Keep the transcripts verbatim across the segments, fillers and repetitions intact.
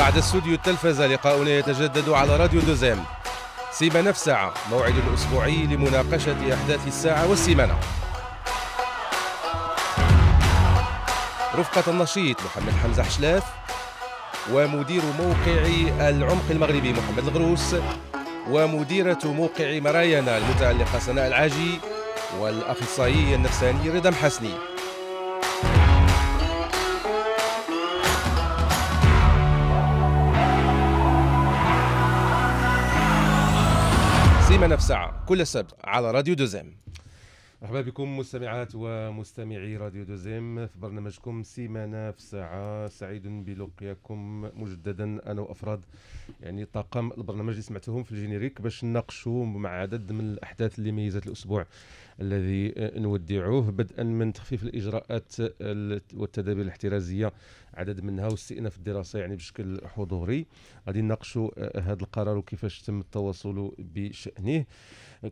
بعد استوديو التلفزة لقاؤنا يتجدد على راديو دوزيم. سيمانة فساعة، موعد الأسبوعي لمناقشة أحداث الساعة والسيمانة. رفقة النشيط محمد حمزة حشلاف، ومدير موقع العمق المغربي محمد الغروس، ومديرة موقع مزراينا المتألقة سناء العاجي، والأخصائي النفساني رضا حسني. سيمانة فساعة كل سبت على راديو دوزيم. مرحبا بكم مستمعات ومستمعي راديو دوزيم في برنامجكم سيمانة فساعة. سعيد بلقياكم مجددا انا وافراد يعني طاقم البرنامج اللي سمعتهم في الجينيريك باش نناقشوا مع عدد من الاحداث اللي ميزت الاسبوع الذي نودعوه، بدءا من تخفيف الاجراءات والتدابير الاحترازيه عدد منها واستئناف الدراسه يعني بشكل حضوري. غادي نناقشوا هذا القرار وكيفاش تم التواصل بشانه.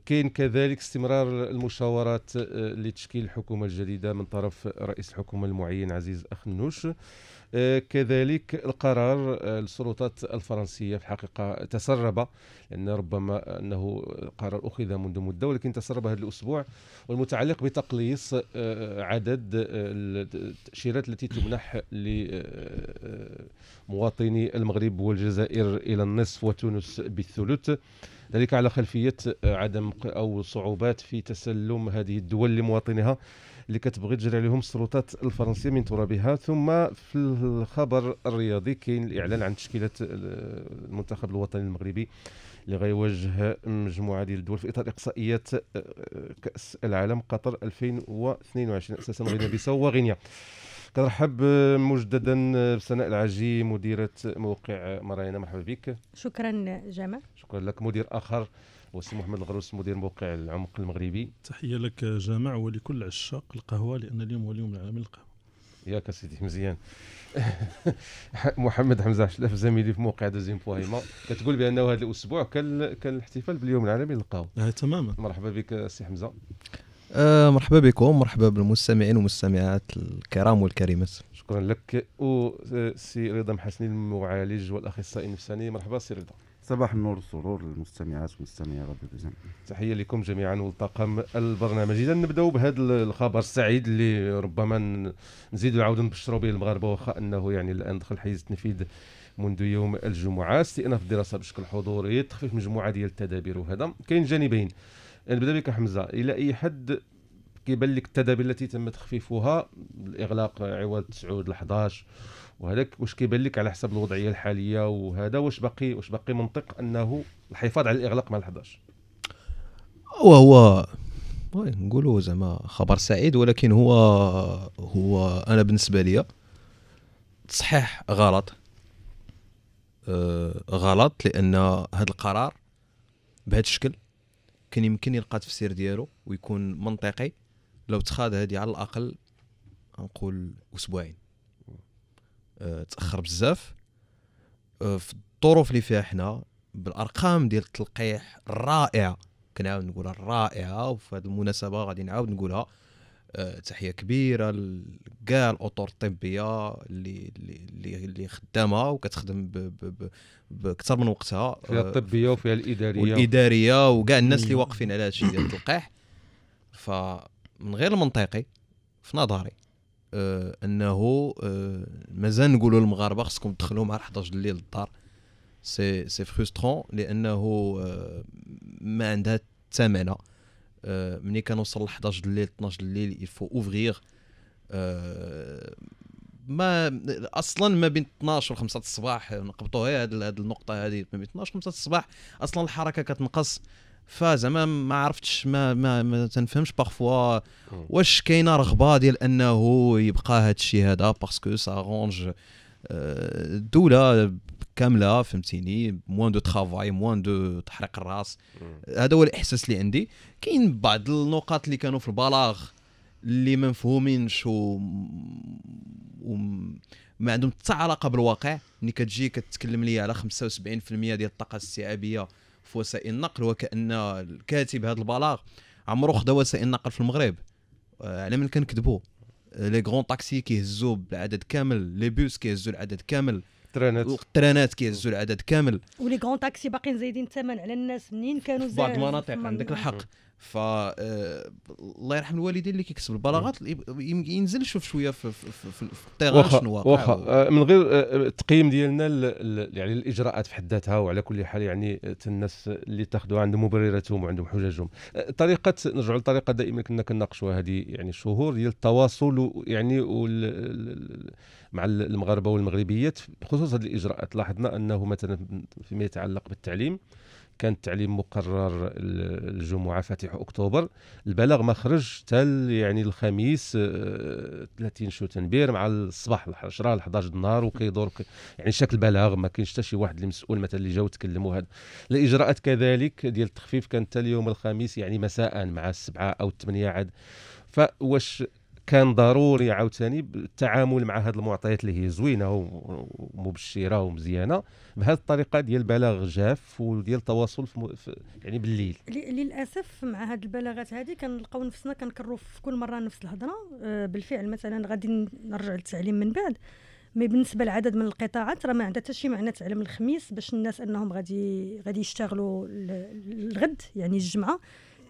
كاين كذلك استمرار المشاورات لتشكيل الحكومه الجديده من طرف رئيس الحكومه المعين عزيز اخنوش. كذلك القرار السلطات الفرنسيه في الحقيقه تسرب، لان ربما انه قرار اخذ منذ مده ولكن تسرب هذا الاسبوع، والمتعلق بتقليص عدد التاشيرات التي تمنح لمواطني المغرب والجزائر الى النصف وتونس بالثلث، ذلك على خلفيه عدم او صعوبات في تسلم هذه الدول لمواطنيها اللي كتبغي تجري عليهم السلطات الفرنسيه من ترابها. ثم في الخبر الرياضي كاين الاعلان عن تشكيله المنتخب الوطني المغربي اللي غيواجه مجموعه ديال الدول في اطار اقصائيات كاس العالم قطر ألفين واثنين وعشرين، اساسا غينيا بيساو وغينيا. كنرحب مجددا بسناء العاجي مديره موقع مزراينا، مرحبا بك. شكرا جمال. شكرا لك. مدير اخر وسي محمد الغروس مدير موقع العمق المغربي. تحيه لك جماعة ولكل عشاق القهوه، لان اليوم هو اليوم العالمي للقهوه. ياك سيدي مزيان. محمد حمزة حشلاف زميلي في موقع دوزيم فهيمه كتقول بانه هذا الاسبوع كان كان الاحتفال باليوم العالمي للقهوه. اه تماما. مرحبا بك سي حمزه. آه مرحبا بكم، مرحبا بالمستمعين والمستمعات الكرام والكريمات. شكرا لك. وسي رضا حسني المعالج والاخصائي النفساني، مرحبا سي رضا. صباح النور والسرور للمستمعات والمستمعين راديو دوزيم. تحيه لكم جميعا والطاقم البرنامجي. اذا نبداو بهذا الخبر السعيد اللي ربما نزيدوا عاود نبشروا به المغاربه، واخا انه يعني الان دخل حيز التنفيذ منذ يوم الجمعه، استئناف الدراسه بشكل حضوري، تخفيف مجموعه ديال التدابير. وهذا كاين جانبين. نبدا بك حمزه، الى اي حد كيبان لك التدابير التي تم تخفيفها، الاغلاق عوض تسعود لحداش وهذاك، واش كيبان لك على حسب الوضعيه الحاليه وهذا، واش باقي واش باقي منطق انه الحفاظ على الاغلاق مع الحداش؟ وهو نقولوا زعما خبر سعيد، ولكن هو هو انا بالنسبه لي تصحيح غلط آه غلط، لان هذا القرار بهذا الشكل كان يمكن يلقى التفسير ديالو ويكون منطقي لو تخاد هذه على الاقل نقول اسبوعين. أه تاخر بزاف أه في الظروف اللي فيها حنا، بالارقام ديال التلقيح الرائعه، كنعاود نقولها الرائعه، وفي هذه المناسبه غادي نعاود نقولها أه تحيه كبيره لكاع الاطر الطبيه اللي اللي اللي خدامه وكتخدم باكثر من وقتها، فيها الطبيه وفيها الاداريه والاداريه وكاع الناس اللي واقفين على هذا الشيء ديال التلقيح. فمن غير المنطقي في نظري آه انه آه مازال نقولوا للمغاربه خصكم تدخلوا مع حداش الليل للدار. سي سي فرسترون لانه آه ما عندها ثمنه. آه ملي كنوصل ل حداش الليل اثنا عشر الليل يلفو اوفغيغ آه ما اصلا ما بين اثنا عشر و خمسة الصباح نقبطوا هذه هذه النقطه هذه، ما بين اثنا عشر و خمسة الصباح اصلا الحركه كتنقص. فزعما ما عرفتش ما ما, ما تنفهمش بارفوا واش كاينه رغبه ديال انه يبقى هذا الشيء هذا، باسكو سا رونج الدوله كامله، فهمتيني، موان دو ترافاي، موان دو تحريق الراس. هذا هو الاحساس اللي عندي. كاين بعض النقاط اللي كانوا في البلاغ اللي ما مفهومينش وما عندهم حتى علاقه بالواقع. ملي كتجي كتكلم لي على خمسة وسبعين بالمئة ديال الطاقه الاستيعابيه في وسائل النقل، وكأن الكاتب هذا البلاغ عمرو خدا وسائل النقل في المغرب. آه على من كنكذبوا؟ لي غون طاكسي كيهزوا العدد كامل، لي بوس كيهزوا العدد كامل، والقطرانات والقطرانات كيهزوا العدد كامل، ولي كون تاكسي باقيين زايدين الثمن على الناس منين كانوا زايدين بعض المناطق. عندك الحق. ف الله يرحم الوالدين اللي كيكتب البلاغات ينزل شوف شويه في في في التيران شنو واقع من غير التقييم ديالنا يعني الاجراءات في حد ذاتها. وعلى كل حال يعني الناس اللي تاخذوها عندهم مبرراتهم وعندهم حججهم. طريقه نرجعوا لطريقه دائما كنا كنناقشوها هذه يعني شهور ديال التواصل يعني وال... مع المغاربه والمغربيات بخصوص هذه الاجراءات. لاحظنا انه مثلا فيما يتعلق بالتعليم كان التعليم مقرر الجمعه فاتح اكتوبر، البلاغ ما خرج تال يعني الخميس ثلاثين شو تنبير مع الصباح عشرة ل حداش د النهار وكيدور يعني شكل بلاغ ما كاينش حتى شي واحد اللي مسؤول مثلا اللي جاوا تكلموا. هذا الاجراءات كذلك ديال التخفيف كانت تال يوم الخميس يعني مساء مع السبعه او الثمانيه عاد. فواش كان ضروري عاوتاني التعامل مع هذه المعطيات اللي هي زوينه ومبشره ومزيانه بهذه الطريقه ديال بلاغ جاف وديال التواصل في يعني بالليل؟ للاسف مع هذه البلاغات هذه كنلقاو نفسنا كنكرروا في كل مره نفس الهضره. بالفعل مثلا غادي نرجع للتعليم من بعد، مي بالنسبه لعدد من القطاعات راه ما عندها حتى شي معنى تعلم الخميس باش الناس انهم غادي غادي يشتغلوا الغد يعني الجمعه.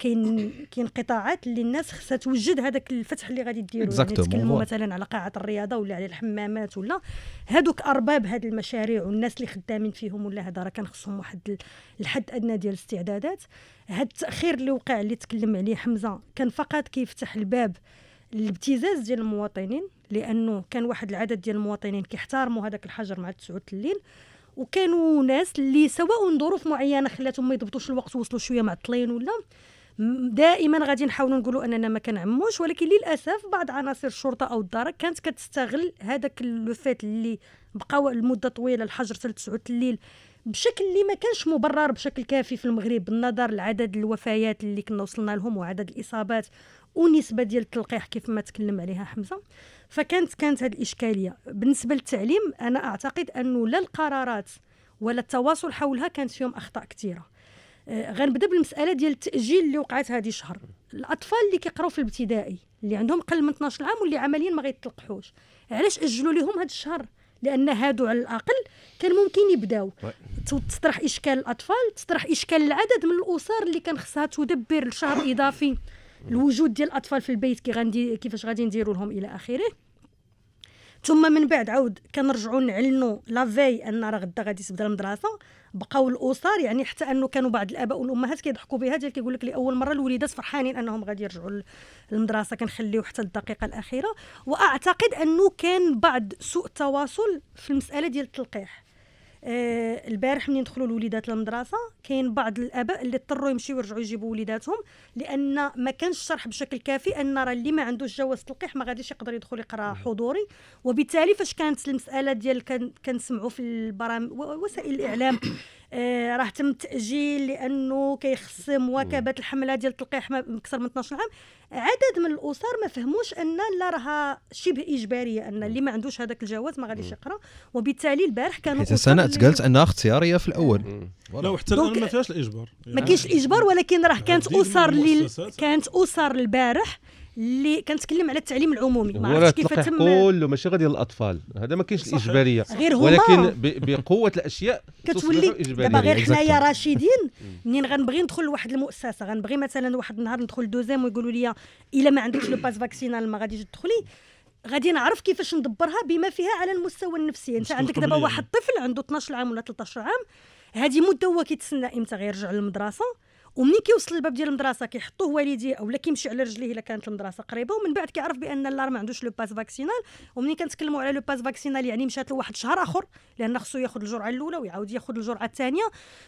كاين كاين قطاعات اللي الناس خصها توجد هذاك الفتح اللي غادي ديروا يعني تكلموا مثلا على قاعه الرياضه ولا على الحمامات ولا هذوك ارباب هذه المشاريع والناس اللي خدامين فيهم ولا هذا راه كان خصهم واحد الحد ادنى ديال الاستعدادات. هذا التاخير اللي وقع اللي تكلم عليه حمزه كان فقط كيفتح الباب للابتزاز ديال المواطنين، لانه كان واحد العدد ديال المواطنين كيحترموا هذاك الحجر مع تسعة الليل، وكانوا ناس اللي سواء ظروف معينه خلاتهم ما يضبطوش الوقت ووصلوا شويه معطلين ولا دائما غادي نحاولوا نقولوا اننا ما كنعموش. ولكن للاسف بعض عناصر الشرطه او الدرك كانت كتستغل هذاك اللفات اللي بقاو المده طويله الحجر حتى تسعة الليل بشكل اللي ما كانش مبرر بشكل كافي في المغرب بالنظر لعدد الوفيات اللي كنا وصلنا لهم وعدد الاصابات ونسبه ديال التلقيح كيف ما تكلم عليها حمزه. فكانت كانت هذه الاشكاليه بالنسبه للتعليم. انا اعتقد انه لا القرارات ولا التواصل حولها كانت فيهم اخطاء كثيره. غنبدا بالمساله ديال التاجيل اللي وقعت هذه شهر. الاطفال اللي كيقراو في الابتدائي اللي عندهم قل من اثنا عشر عام واللي عمليا ما غيتلقحوش، علاش اجلوا لهم هذا الشهر؟ لان هادو على الاقل كان ممكن يبداو. تطرح اشكال الاطفال، تطرح اشكال العدد من الاسر اللي كان خصها تدبر الشهر اضافي الوجود ديال الاطفال في البيت كي غندي كيفاش غادي نديروا لهم الى اخره. ثم من بعد عاود كنرجعوا نعلنوا لافاي ان راه غدا غادي تبدا المدرسه. بقاو الاسر يعني حتى انه كانوا بعض الاباء والامهات كيضحكوا بها ديال كيقول لك لاول مره الوليدات فرحانين انهم غادي يرجعوا للمدرسه كنخليو حتى الدقيقه الاخيره. واعتقد انه كان بعض سوء التواصل في المساله ديال التلقيح. آه البارح منين دخلوا الوليدات للمدرسه كاين بعض الاباء اللي اضطروا يمشيو يرجعوا يجيبوا وليداتهم لان ما كانش شرح بشكل كافي ان راه اللي ما عندوش جواز تلقيح ما غاديش يقدر يدخل يقرا حضوري. وبالتالي فاش كانت المساله ديال كنسمعوا في البرامج وسائل الاعلام آه راه تم تاجيل لانه كيخص مواكبه الحمله ديال التلقيح اكثر من اثنا عشر عام. عدد من الاسر ما فهموش ان لا راها شبه اجباريه ان اللي ما عندوش هذاك الجواز ما غاديش يقرا. وبالتالي البارح كانوا سناء قالت انها اختياريه في الاول. لا وحتى الان ما فيهاش الاجبار يعني ما كاينش الاجبار. ولكن راه كانت اسر اللي كانت اسر البارح اللي كنتكلم على التعليم العمومي ما عرفتش كيف تم كله ماشي غادي الاطفال هذا ما كاينش الاجباريه ولكن بقوه الاشياء كتولي دابا غير حنايا راشدين. منين غنبغي ندخل لواحد المؤسسه غنبغي مثلا واحد النهار ندخل دوزيم ويقولوا لي الا ما عندكش لو باس فاكسينال ما غاديش تدخلي، غادي نعرف كيفاش ندبرها بما فيها على المستوى النفسي. انت عندك دابا واحد الطفل عنده اثنا عشر عام ولا ثلاثة عشر عام، هذه مده هو كيتسنى امتى غيرجع للمدرسه، ومنين كيوصل للباب ديال المدرسه كيحطوه والديه اولا كيمشي على رجليه الا كانت المدرسه قريبه، ومن بعد كيعرف بان لا راه ما عندوش لو باس فاكسينال. ومنين كنتكلموا على لو باس فاكسينال يعني مشات له واحد شهر اخر لان خصو ياخذ الجرعه الاولى ويعاود ياخذ الجرعه الثانيه.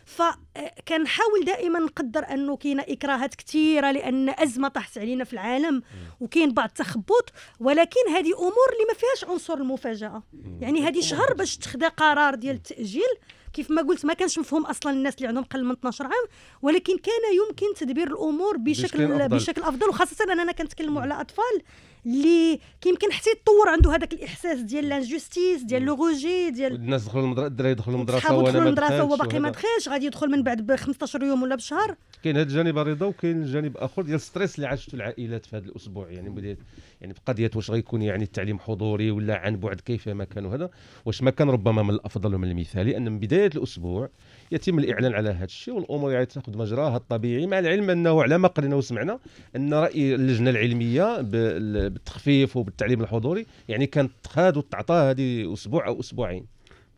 فكنحاول دائما نقدر انه كاينه اكراهات كثيره لان ازمه طاحت علينا في العالم وكاين بعض التخبط، ولكن هذه امور اللي ما فيهاش عنصر المفاجاه. يعني هذه شهر باش تخدا قرار ديال التاجيل كيف ما قلت ما كانش مفهوم اصلا الناس اللي عندهم قل من اثنا عشر عام، ولكن كان يمكن تدبير الامور بشكل بشكل افضل, بشكل أفضل. وخاصه اننا كنتكلموا على اطفال اللي كيمكن حتى يتطور عنده هذاك الاحساس ديال لانجوستيس ديال لو روجي ديال الناس دخلوا المدرسه الدراري يدخلوا المدرسه وانا ما دخلش هو باقي ما دخلش غادي يدخل من بعد ب خمسطاش يوم ولا بشهر. كاين هذا الجانب رضا وكاين الجانب اخر ديال الستريس اللي عاشته العائلات في هذا الاسبوع يعني يعني بقضيه واش غيكون يعني التعليم حضوري ولا عن بعد كيف ما كان وهذا واش ما كان ربما من الافضل ومن المثالي ان من بدايه الاسبوع يتم الاعلان على هذا الشيء والامور يعني تاخذ مجراها الطبيعي مع العلم انه على ما قرينا وسمعنا ان راي اللجنه العلميه بالتخفيف وبالتعليم الحضوري يعني كان خاد وتعطى هذه اسبوع او اسبوعين.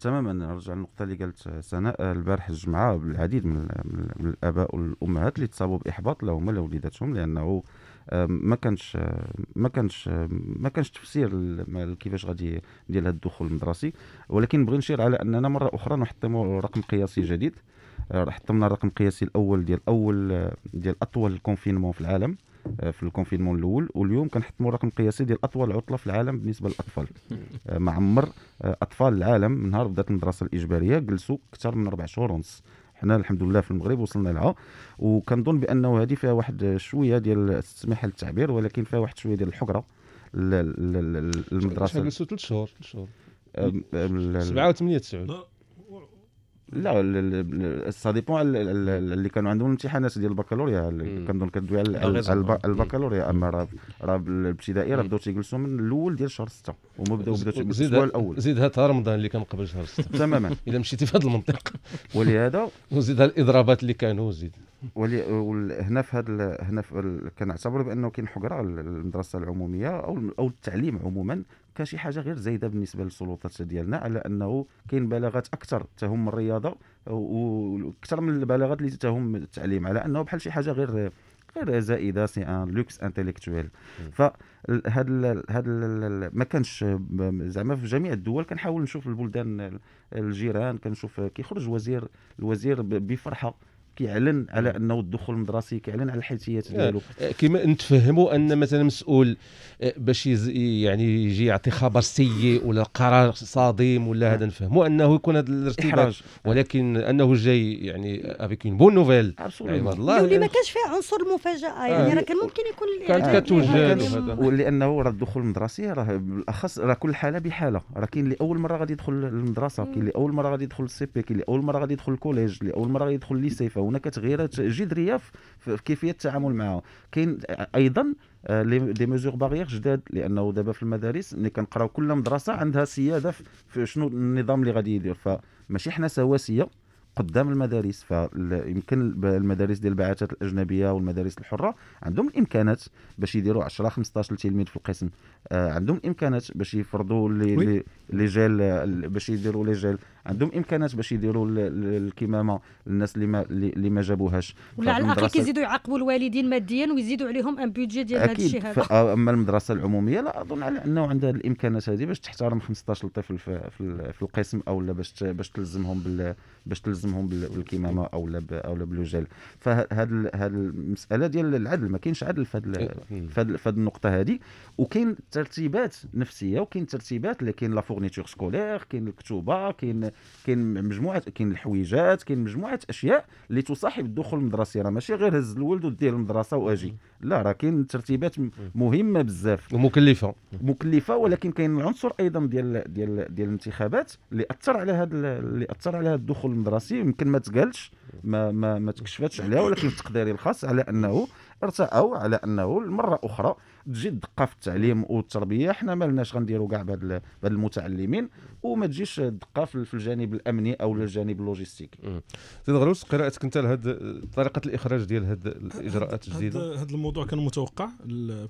تماما نرجع للنقطه اللي قالت سناء البارح الجمعه بالعديد من الاباء والامهات اللي تصابوا باحباط لهم ولوليداتهم لانه ما كانش ما كانش ما كانش تفسير كيفاش غادي ندير هذا الدخول المدرسي. ولكن بغي نشير على اننا مره اخرى نحطموا رقم قياسي جديد، حطمنا الرقم القياسي الاول ديال اول ديال اطول كونفينمون في العالم في الكونفينمون الاول، واليوم كنحطموا الرقم القياسي ديال اطول عطله في العالم بالنسبه للاطفال. مع عمر اطفال العالم من نهار بدات المدرسه الاجباريه جلسوا اكثر من اربع شهور ونص. حنا الحمد لله في المغرب وصلنا لها وكنظن بانه هذه فيها واحد شويه ديال السماح للتعبير ولكن فيها واحد شويه ديال الحقره المدرسه. جلسوا ثلاث شهور ثلاث شهور سبعة وثمانية تسعة لا سا ديبون اللي كانوا عندهم الامتحانات ديال البكالوريا كنظن كدوي على البكالوريا. اما راه راه الابتدائي راه بداو تيجلسوا من الاول ديال شهر ستة وما بداو بداو الاسبوع الاول. زيدها حتى رمضان اللي كان قبل شهر ستة تماما الا مشيتي في هذا المنطق ولهذا وزيدها الاضرابات اللي كانوا زيد ولي هنا في هذا هنا كنعتبر بانه كاين حقره المدرسه العموميه او او التعليم عموما كشي حاجه غير زايده بالنسبه للسلطات ديالنا على انه كاين بلاغات اكثر تهم الرياضه واكثر من البلاغات اللي تهم التعليم على انه بحال شي حاجه غير غير زائده سي ان لوكس انتيليكتويل. فهاد هاد ما كانش زعما في جميع الدول. كنحاول نشوف البلدان الجيران كنشوف كيخرج وزير الوزير بفرحه كيعلن على انه الدخول المدرسي كيعلن على الحيثيات ديالو كما نتفهموا ان مثلا مسؤول باش يعني يجي يعطي خبر سيء ولا قرار صادم ولا هذا نفهموا انه يكون هذا الارتباط ولكن انه جاي يعني افيك اون بون نوفيل والله اللي ما كانش فيه عنصر المفاجاه يعني راه كان ممكن يكون كانت كتوجد ولانه راه الدخول المدرسي راه بالاخص راه كل حاله بحاله راه كاين اللي اول مره غادي يدخل المدرسه كاين اللي اول مره غادي يدخل السي بي كاين اللي اول مره غادي يدخل الكوليج اللي اول مره غادي يدخل الليسي. هناك تغييرات جذريه في كيفيه التعامل معه. كاين ايضا دي ميزور باريير جداد لانه دابا في المدارس ملي كنقراو كل مدرسه عندها سياده في شنو النظام اللي غادي يدير فماشي حنا سواسيه قدام المدارس. فيمكن المدارس ديال البعثات الاجنبيه والمدارس الحره عندهم الامكانات باش يديروا عشرة خمسطاش تلميذ في القسم عندهم الامكانات باش يفرضوا لي لي جيل باش يديروا لي جيل عندهم امكانات باش يديروا الكمامه للناس اللي ما اللي ما جابوهاش ولا على الاقل كيزيدوا يعاقبوا الوالدين ماديا ويزيدوا عليهم ان بودجي ديال هذا الشيء هذا. اما المدرسه العموميه لا اظن على انه عندها الامكانات هذه باش تحترم خمسطاش طفل في, في, في القسم او لا باش باش تلزمهم بال باش تلزمهم بالكمامه او لا او لا بالوجل. فهاد هاد المساله ديال العدل ما كاينش عدل في هاد النقطه هذه. وكاين ترتيبات نفسيه وكاين ترتيبات لكن لا فورنيتور سكولير كاين الكتوبه كاين كاين مجموعه كاين الحويجات كاين مجموعه اشياء اللي تصاحب الدخول المدرسي. راه ماشي غير هز الولد ودير المدرسه واجي لا راه كاين ترتيبات مهمه بزاف ومكلفه مكلفه. ولكن كاين العنصر ايضا ديال ديال ديال الانتخابات اللي اثر على هذا اللي اثر على هذا الدخول المدرسي يمكن ما تقالش ما ما, ما تكشفتش عليها. ولكن التقدير الخاص على انه ارتأوا على انه المره اخرى تجي الدقه في التعليم والتربيه. حنا مالناش غنديروا كاع بهاد المتعلمين وما تجيش الدقه في الجانب الامني او الجانب اللوجستيكي. سيد غروس قراءتك انت لهذا طريقه الاخراج ديال هاد الاجراءات الجديده؟ هذا الموضوع كان متوقع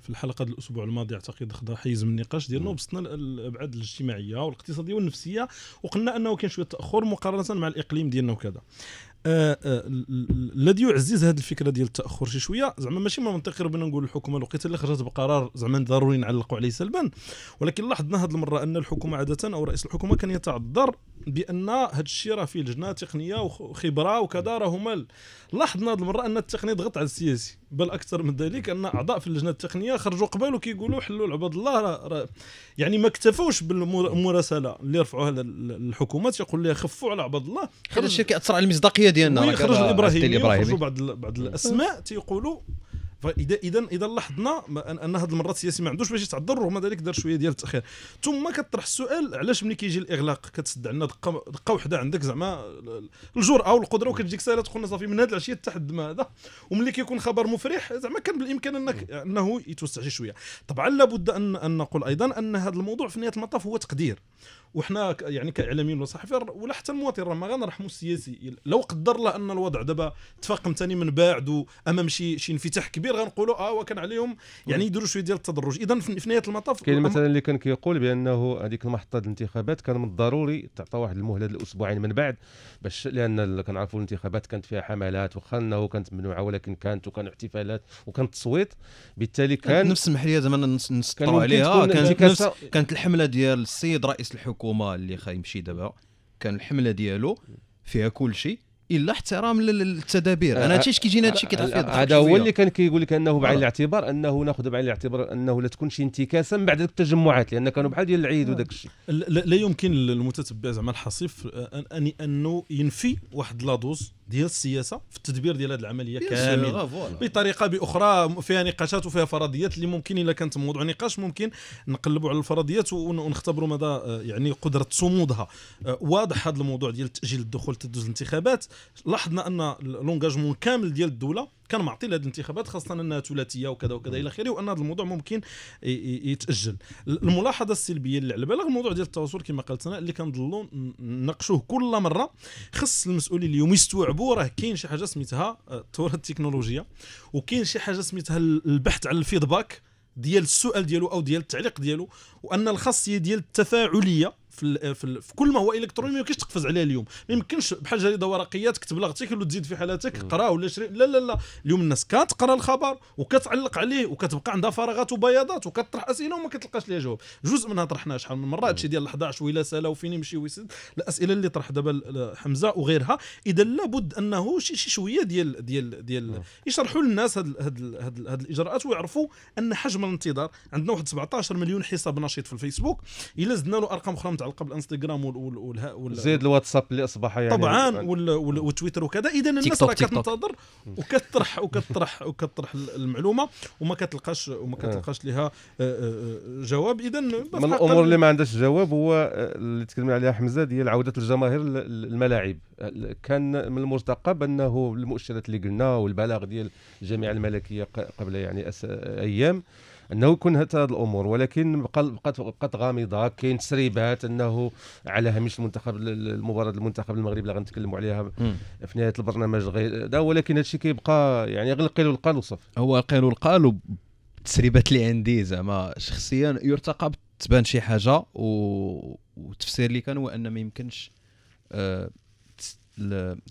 في الحلقه الاسبوع الماضي اعتقد خدا حيز من النقاش ديالنا وبسطنا الابعاد الاجتماعيه والاقتصاديه والنفسيه وقلنا انه كاين شويه تاخر مقارنه مع الاقليم ديالنا وكذا. الذي يعزز هذه الفكره ديال التاخر شي شويه زعما ماشي من منطقي ربنا نقول الحكومه الوقيته اللي خرجت بقرار زعما ضروري نعلقوا عليه سلبا. ولكن لاحظنا هذه المره ان الحكومه عاده او رئيس الحكومه كان يتعذر بان هذا الشيء راه فيه لجنه تقنيه وخبره وكذا راه هما. لاحظنا هذه المره ان التقنيه ضغط على السياسي بل اكثر من ذلك ان اعضاء في اللجنه التقنيه خرجوا قبل وكيقولوا حلوا العباد الله راه يعني ما اكتفوش بالمراسله اللي رفعوها الحكومات يقول لها خفوا على عباد الله. هذا الشيء كيأثر على المصداقيه ديالنا راه خرج الابراهيمي وخرجوا بعض بعض الاسماء تيقولوا فاذا اذا اذا لاحظنا ان هذه المره السياسي ما عندوش باش يتعذر رغم ذلك دار شويه ديال التاخير. ثم كطرح السؤال علاش ملي كيجي الاغلاق كتسد عندنا دقه دقه وحده عندك زعما الجرأه والقدره وكتجيك ساله تقول لنا صافي من هذه العشيه تحد ما هذا، وملي كيكون خبر مفرح زعما كان بالامكان انك انه يتوسع شي شويه. طبعا لابد ان ان نقول ايضا ان هذا الموضوع في نهايه المطاف هو تقدير، وحنا يعني كاعلاميين وصحفيين ولا حتى المواطن راه ما غنرحموا السياسي لو قدر الله ان الوضع دابا تفاقم ثاني من بعد وامام شي شي انفتاح كبير غنقولوا اه وكان عليهم يعني يديروا شويه ديال التدرج. اذا في نهايه المطاف كاين مثلا اللي كان كيقول بانه هذيك المحطه الانتخابات كان من الضروري تعطى واحد المهله الاسبوعين من بعد باش، لان كنعرفوا الانتخابات كانت فيها حملات وخا انه كانت ممنوعه ولكن كانت وكان احتفالات وكان تصويت، بالتالي كان نفس المحليه زعما نسطروا عليها كانت نفس كانت الحمله ديال السيد رئيس الحكومه اللي خايمشي دابا كان الحمله ديالو فيها كل شيء الا احترام للتدابير. انا هادشي اش كيجينا هادشي كيتعرف هذا هو اللي كان كيقول لك انه بعين الاعتبار انه ناخذ بعين الاعتبار انه لا تكون شي انتكاسه من بعد التجمعات لان كانوا بحال ديال العيد وداك الشيء. لا يمكن للمتتبع زعما الحصيف ان انه ينفي واحد لادوز ديال السياسه في التدبير ديال هذه العمليه كامله بطريقه باخرى فيها نقاشات وفيها فرضيات اللي ممكن الا كانت موضوع نقاش ممكن نقلبوا على الفرضيات ونختبروا مدى يعني قدره صمودها. واضح هذا الموضوع ديال تاجيل الدخول تدوز الانتخابات، لاحظنا ان لونجاجمون كامل ديال الدوله كان معطي لهذه الانتخابات خاصه انها ثلاثيه وكذا وكذا الى اخره، وان هذا الموضوع ممكن يتاجل. الملاحظه السلبيه اللي على بالغ الموضوع ديال التواصل كما قلت انا اللي كنضلوا نناقشوه كل مره، خص المسؤولين اليوم يستوعبوا راه كاين شي حاجه سميتها الثوره التكنولوجيه وكاين شي حاجه سميتها البحث على الفيدباك ديال السؤال ديالو او ديال التعليق ديالو، وان الخاصيه ديال التفاعليه في في كل ما هو الكتروني ما يمكنش تقفز عليه اليوم، ما يمكنش بحال جريده ورقيه تكتب لارتيكل وتزيد في حالاتك قراه ولا شري، لا لا لا، اليوم الناس كتقرا الخبر وكتعلق عليه وكتبقى عندها فراغات وبياضات وكطرح اسئله وما كتلقاش ليها جواب. جزء منها طرحناه شحال من مره هادشي ديال احد عشر ويلا ساله وفين يمشي ويسد، الاسئله اللي طرح دابا حمزه وغيرها. اذا لابد انه شي شويه ديال ديال ديال يشرحوا للناس هاد هاد هاد الاجراءات ويعرفوا ان حجم الانتظار عندنا واحد سبعطاش مليون حساب نشيط في الفيسبوك، الا زدنا له ارقام اخرى على الانستغرام وال زيد الواتساب اللي اصبح يعني طبعا والتويتر وكذا، اذا الناس راه كتنتظر وكتطرح وكتطرح وكتطرح المعلومه وما كتلقاش وما كتلقاش لها جواب. اذا من الامور اللي ما عندهاش جواب هو اللي تكلمنا عليها حمزه ديال عوده الجماهير الملاعب. كان من المرتقب انه المؤشرات اللي قلنا والبلاغ ديال الجامعه الملكيه قبل يعني ايام انه يكون هذه الامور، ولكن بقات بقات غامضه. كاين تسريبات انه على هامش المنتخب المباراه المنتخب المغربي اللي غنتكلموا عليها في نهايه البرنامج غير دا، ولكن هذا الشيء كيبقى يعني غير القيل والقال وصافي. هو القيل والقال، والتسريبات اللي عندي زعما شخصيا يرتقب تبان شي حاجه، والتفسير اللي كان هو ان ما يمكنش أه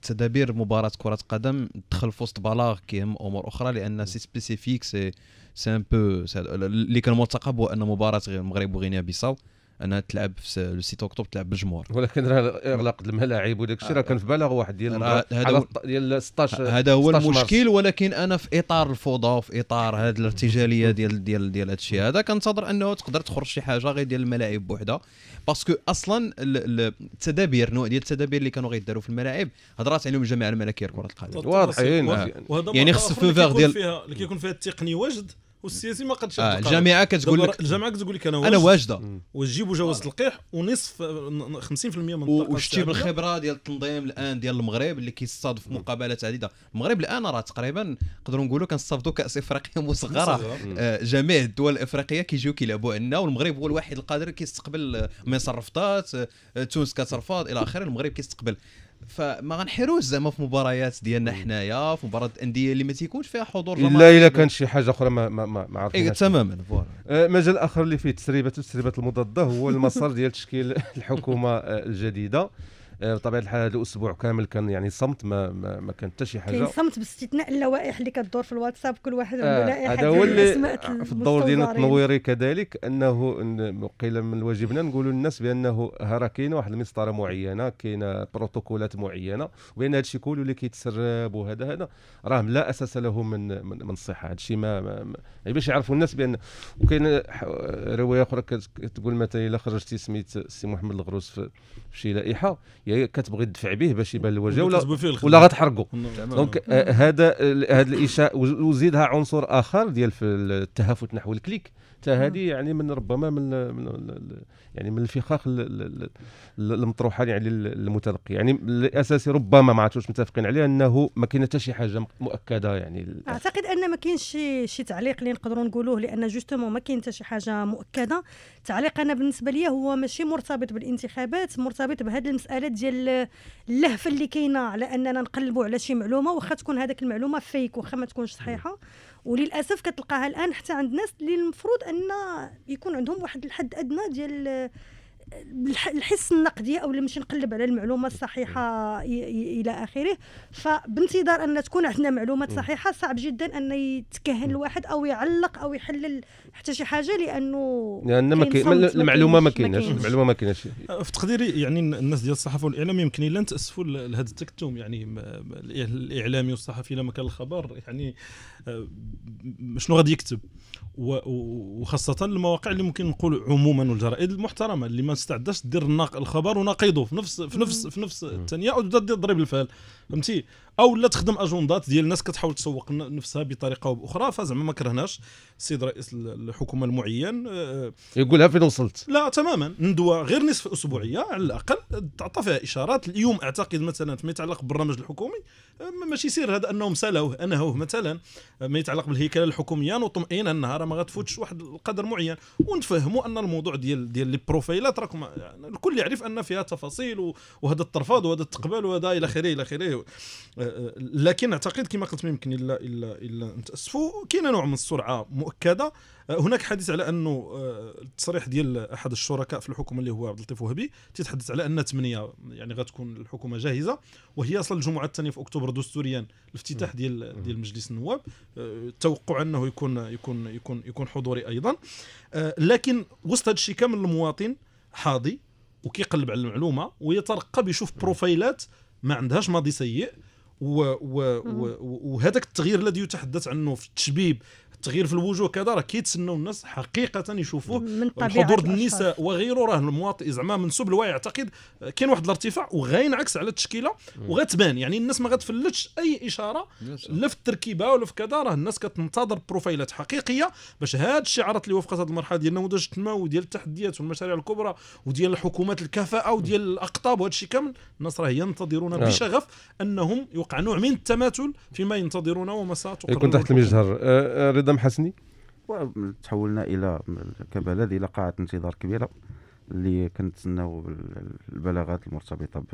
تدابير مباراه كره قدم تدخل في وسط بلاغ كيهم امور اخرى، لان سي سبيسيفيك سي سي ان بو اللي كان مرتقب هو ان مباراه المغرب وغينيا بيساو انها تلعب في ستة اكتوبر تلعب بالجمهور، ولكن راه اغلاق الملاعب وداك الشيء راه كان في بلاغ واحد ديال ديال ستطاش هذا هو المشكل. ولكن انا في اطار الفوضى في اطار هذه الارتجاليه ديال ديال ديال هذا الشيء هذا كنتظر انه تقدر تخرج شي حاجه غير ديال الملاعب بوحدها، باسكو اصلا التدابير نوع ديال التدابير اللي كانوا غيداروا في الملاعب هضرات عليهم الجامعه الملكيه كره القدم واضحين يعني خص الفوفير ديال فيها اللي كيكون فيها التقني وجد والسياسي ما قدش آه الجامعه كتقول لك الجامعه كتقول لك انا واجده انا واجده وتجيبوا جواز تلقيح ونصف خمسين في المية من الطاقه وتجيب الخبره ديال التنظيم الان ديال المغرب اللي كيستضاف مقابلات عديده. المغرب الان راه تقريبا نقدروا نقولوا كنستافدوا كاس افريقيا مصغره آه جميع الدول الافريقيه كيجيو كيلعبوا عندنا، والمغرب هو الوحيد القادر كيستقبل. مصر رفضات، تونس كترفض الى اخره، المغرب كيستقبل. فما غنحيروش زعما في مباريات ديالنا حنايا في مباراه الانديه اللي ما تيكونش فيها حضور الا الا كان شي حاجه اخرى ما ما ما عرفتش تماما. مجال اخر اللي فيه تسريبات والتسريبات المضاده هو المسار ديال تشكيل الحكومه الجديده. بطبيعه الحال هذا الاسبوع كامل كان يعني صمت ما ما, ما كان حتى شي حاجه، كان صمت باستثناء اللوائح اللي كتدور في الواتساب كل واحد عنده لائحه. هذا هو اللي في الدور ديالنا التنويري كذلك انه قيل من واجبنا نقولوا للناس بانه راه كاينه واحد المسطره معينه، كاينه بروتوكولات معينه، وبان هذا الشيء كله اللي كيتسرب وهذا هذا راه لا اساس له من من الصحه. هذا الشيء ما, ما باش يعرفوا الناس بان. وكاين روايه اخرى كتقول مثلا الا خرجتي سميت السي محمد الغروس في شي لائحه يا كتبغي تدفع به باش يبان الوجه ولا ولا غتحرقوا. دونك هذا هذا الاشاء وزيدها عنصر اخر ديال في التهافت نحو الكليك. حتى هذه يعني من ربما من, من يعني من الفخاخ المطروحه يعني للمتلقي. يعني الاساسي ربما ما عرفتوش متفقين عليه انه ما كاين حتى شي حاجه مؤكده. يعني اعتقد ان ما كاينش شي شي تعليق اللي نقدروا نقولوه لان جوستومون ما كاين حتى شي حاجه مؤكده. تعليق انا بالنسبه لي هو ماشي مرتبط بالانتخابات، مرتبط بهذه المساله ديال اللهفه اللي كاينه على اننا نقلبوا على شي معلومه واخا تكون هذاك المعلومه فيك واخا ما تكونش صحيحه. وللاسف كتلقاها الان حتى عند ناس اللي المفروض ان يكون عندهم واحد الحد ادنى ديال الحس النقديه او اللي ماشي نقلب على المعلومه الصحيحه الى اخره. فبانتظار ان تكون عندنا معلومات صحيحه صعب جدا ان يتكهن الواحد او يعلق او يحلل حتى شي حاجه لانه لان يعني المعلومه ما كايناش المعلومه ما كايناش في تقديري. يعني الناس ديال الصحافه والاعلام يمكن الا نتاسفوا لهذا التكتم، يعني الاعلامي والصحفي لما كان الخبر يعني شنو غادي يكتب، وخاصه المواقع اللي ممكن نقول عموما والجرائد المحترمه اللي ما استعداش دير الخبر ونقيضه في نفس في نفس في نفس الثانيه او تبدا ضرب الفال، فهمتي؟ او لا تخدم اجندات ديال الناس كتحاول تسوق نفسها بطريقه او باخرى. فزعما ما كرهناش السيد رئيس الحكومه المعين يقولها فين وصلت، لا تماما ندوه غير نصف اسبوعيه على الاقل تعطى فيها اشارات. اليوم اعتقد مثلا فيما يتعلق بالبرنامج الحكومي ماشي سير هذا انهم سالوه انهوه مثلا ما يتعلق بالهيكله الحكوميه، وطمئين انها راه ما غاتفوتش واحد القدر معين، ونفهموا ان الموضوع ديال ديال لي بروفايلات راكم يعني الكل يعرف ان فيها تفاصيل وهذا الترفض وهذا التقبل وهذا الى اخره الى اخره. لكن اعتقد كما قلت ما يمكن الا الا الا نتاسفوا. كاين نوع من السرعه مؤكده. هناك حديث على انه التصريح ديال احد الشركاء في الحكومه اللي هو عبد اللطيف وهبي تيتحدث على ان ثمانية يعني غتكون الحكومه جاهزه، وهي اصلا الجمعه الثانيه في اكتوبر دستوريا الافتتاح ديال ديال مجلس النواب، توقع انه يكون يكون يكون يكون حضوري ايضا. لكن وسط هذا الشيء كامل المواطن حاضي وكيقلب على المعلومه ويترقب يشوف بروفايلات ما عندهاش ماضي سيء، وهذاك التغيير الذي يتحدث عنه في التشبيب، التغيير في الوجوه كذا، راه كيتسناو الناس حقيقه يشوفوه. حضور النساء وغيره راه المواطن زعما منسوب لواعي يعتقد كاين واحد الارتفاع وغينعكس على التشكيله وغتبان. يعني الناس ما غتفلتش اي اشاره لا في التركيبه ولا في كذا، راه الناس كتنتظر بروفايلات حقيقيه باش هاد الشعارات اللي وفقت هذه المرحله ديال نموذج التنمو وديال التحديات والمشاريع الكبرى وديال الحكومات الكفاءه وديال الاقطاب وهذا الشيء كامل، الناس راه ينتظرون بشغف انهم يوقع نوع من التماثل فيما ينتظرون وما ساتقرر. كنت تحت المجهر رضا حسني. تحولنا الى كبلد الى قاعه انتظار كبيره اللي كنتسناو البلاغات المرتبطه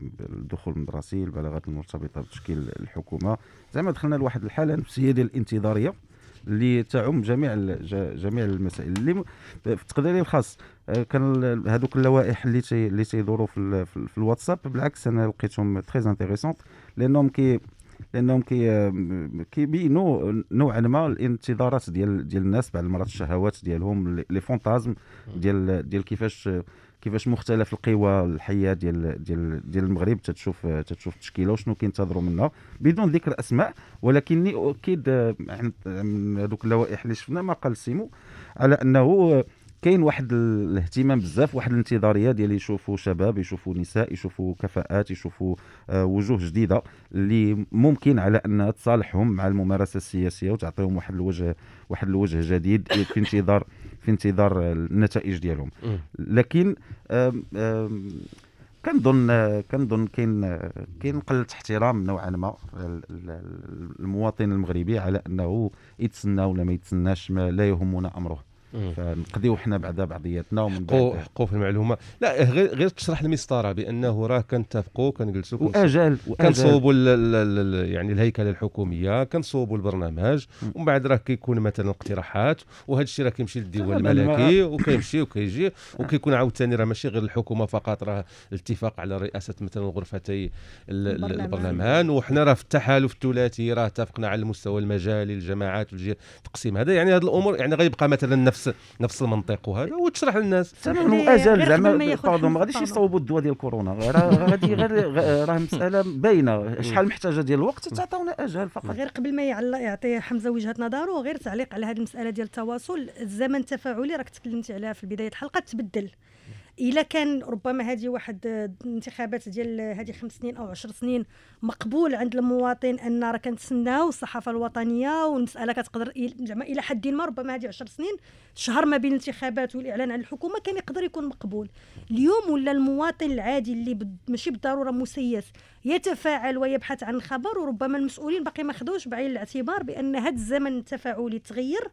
بالدخول المدرسي، البلاغات المرتبطه بتشكيل الحكومه. زعما دخلنا لواحد الحاله نفسيه ديال الانتظاريه اللي تعم جميع جميع المسائل اللي في تقديري الخاص. كان هذوك اللوائح اللي اللي تيدوروا في, في الواتساب بالعكس انا لقيتهم تري انتريسونت لانهم كي لانهم كي كيبينوا نوعا ما الانتظارات ديال ديال الناس، بعض المرات الشهوات ديالهم، لي فونتازم ديال ديال كيفاش كيفاش مختلف القوى الحيه ديال ديال ديال المغرب تتشوف تتشوف التشكيله وشنو كينتظروا منها بدون ذكر اسماء. ولكني اكيد من هذوك اللوائح اللي شفنا ما قال سيمو على انه كاين واحد الاهتمام بزاف، واحد الانتظاريه ديال يشوفوا شباب، يشوفوا نساء، يشوفوا كفاءات، يشوفوا آه وجوه جديده اللي ممكن على انها تصالحهم مع الممارسه السياسيه وتعطيهم واحد الوجه واحد الوجه جديد في انتظار في انتظار النتائج ديالهم. لكن آم آم كنظن كنظن كاين كاين قله احترام نوعا ما المواطن المغربي على انه يتسنى ولا ما يتسناش، ما لا يهمنا امره. فنقضيو حنا بعدا بعضياتنا ومن بعد حقوا في المعلومه. لا غير غير تشرح المسطره بانه راه كنتفقوا كنجلسوا واجل كنصوبوا يعني الهيكله الحكوميه، كنصوبوا البرنامج، ومن بعد راه كيكون مثلا اقتراحات وهذا الشيء راه كيمشي للديوان الملكي وكيمشي وكيجي وكيكون عاوتاني راه ماشي غير الحكومه فقط، راه الاتفاق على رئاسه مثلا غرفتي البرلمان، وحنا راه في التحالف الثلاثي راه اتفقنا على المستوى المجالي الجماعات والجهات تقسيم هذا. يعني هذه الامور يعني غيبقى مثلا نفس نفس المنطق وهذا وتشرح للناس تماما. واجل زعما باردو ما غاديش يصوبوا الدواء ديال كورونا، غادي غير راه مساله باينه شحال محتاجه ديال الوقت تعطونا اجل فقط. غير قبل ما يعطي حمزه وجهه نظره، غير تعليق على هذه المساله ديال التواصل. الزمن التفاعلي راك تكلمتي عليها في بدايه الحلقه تبدل إلا كان ربما هذه واحد الانتخابات ديال هذه خمس سنين أو عشر سنين مقبول عند المواطن أن راه كنتسناو الصحافة الوطنية والمسألة كتقدر زعما إلى حد ما ربما هذه عشر سنين شهر ما بين الانتخابات والإعلان عن الحكومة كان يقدر يكون مقبول. اليوم ولا المواطن العادي اللي بد ماشي بالضرورة مسيس يتفاعل ويبحث عن خبر، وربما المسؤولين باقي ما خدوش بعين الاعتبار بأن هذا الزمن التفاعلي تغير،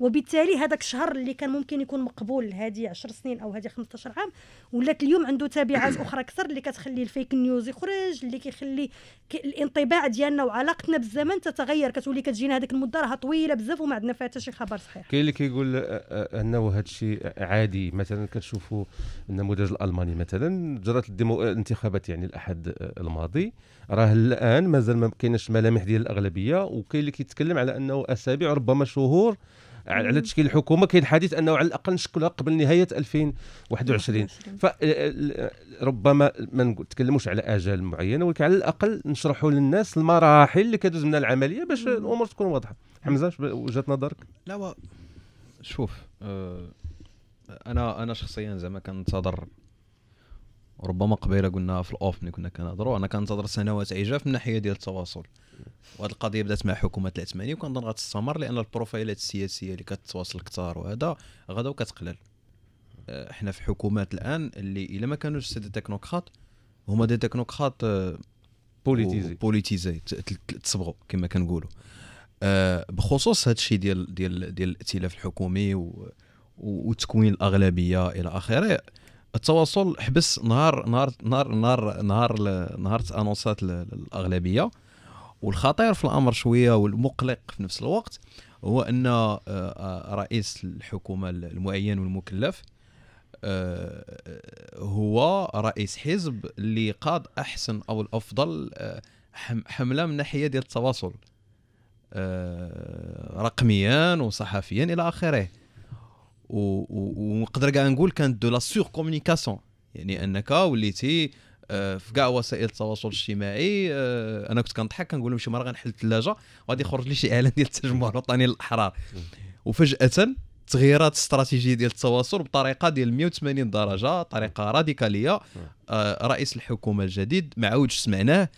وبالتالي هذاك الشهر اللي كان ممكن يكون مقبول هذه عشر سنين او هذه خمسة عشر عام ولات اليوم عنده تبعات اخرى اكثر اللي كتخلي الفيك نيوز يخرج، اللي كيخلي الانطباع ديالنا وعلاقتنا بالزمن تتغير، كتولي كتجينا هذيك المده راه طويله بزاف وما عندنا فيها حتى شي خبر صحيح. كاين اللي كيقول انه هذا الشيء عادي، مثلا كتشوفوا النموذج الالماني مثلا جرات الانتخابات يعني الاحد الماضي، راه الان مازال ما كاينش ملامح ديال الاغلبيه، وكاين اللي كيتكلم على انه اسابيع ربما شهور على تشكيل الحكومه، كاين حديث انه على الاقل نشكلها قبل نهايه ألفين وواحد وعشرين. فربما ما نتكلموش على اجال معينه، ولكن على الاقل نشرحوا للناس المراحل اللي كدوز منها العمليه باش الامور تكون واضحه. حمزه وجهه نظرك؟ لا و... شوف أه... انا انا شخصيا زعما كنتظر ربما قبيله قلنا في الاوف ملي كنا كنهضروا، انا كنتظر سنوات عجاف من ناحيه ديال التواصل، وهذه القضيه بدات مع حكومه العثمانيه وكنظن غتستمر لان البروفايلات السياسيه اللي كتتواصل كثار وهذا غدا وكتقلل. احنا في حكومات الان اللي الا ما كانوش سيدي تكنوقراط هما دي تكنوقراط بوليتيزي بوليتيزي تصبغوا كما كنقولوا. أه بخصوص هذا الشيء ديال ديال ديال الائتلاف الحكومي وتكوين الاغلبيه الى اخره، التواصل حبس نهار نهار نهار نهار نهار نهار تأنونسات الاغلبيه. والخطير في الامر شويه والمقلق في نفس الوقت هو ان رئيس الحكومه المعين والمكلف هو رئيس حزب اللي قاد احسن او الافضل حمله من ناحيه ديال التواصل رقميا وصحفيا الى اخره، ونقدر كاع نقول كانت دو لا سور كومونيكاسيون، يعني انك وليتي في كاع وسائل التواصل الاجتماعي. انا كنت كنضحك كنقول لهم شي مره غنحل الثلاجه وغادي يخرج لي شي اعلان ديال التجمع الوطني للاحرار، وفجاه تغييرات الاستراتيجيه ديال التواصل بطريقه ديال مية وثمانين درجه، طريقه راديكاليه. رئيس الحكومه الجديد ما عاودش سمعناه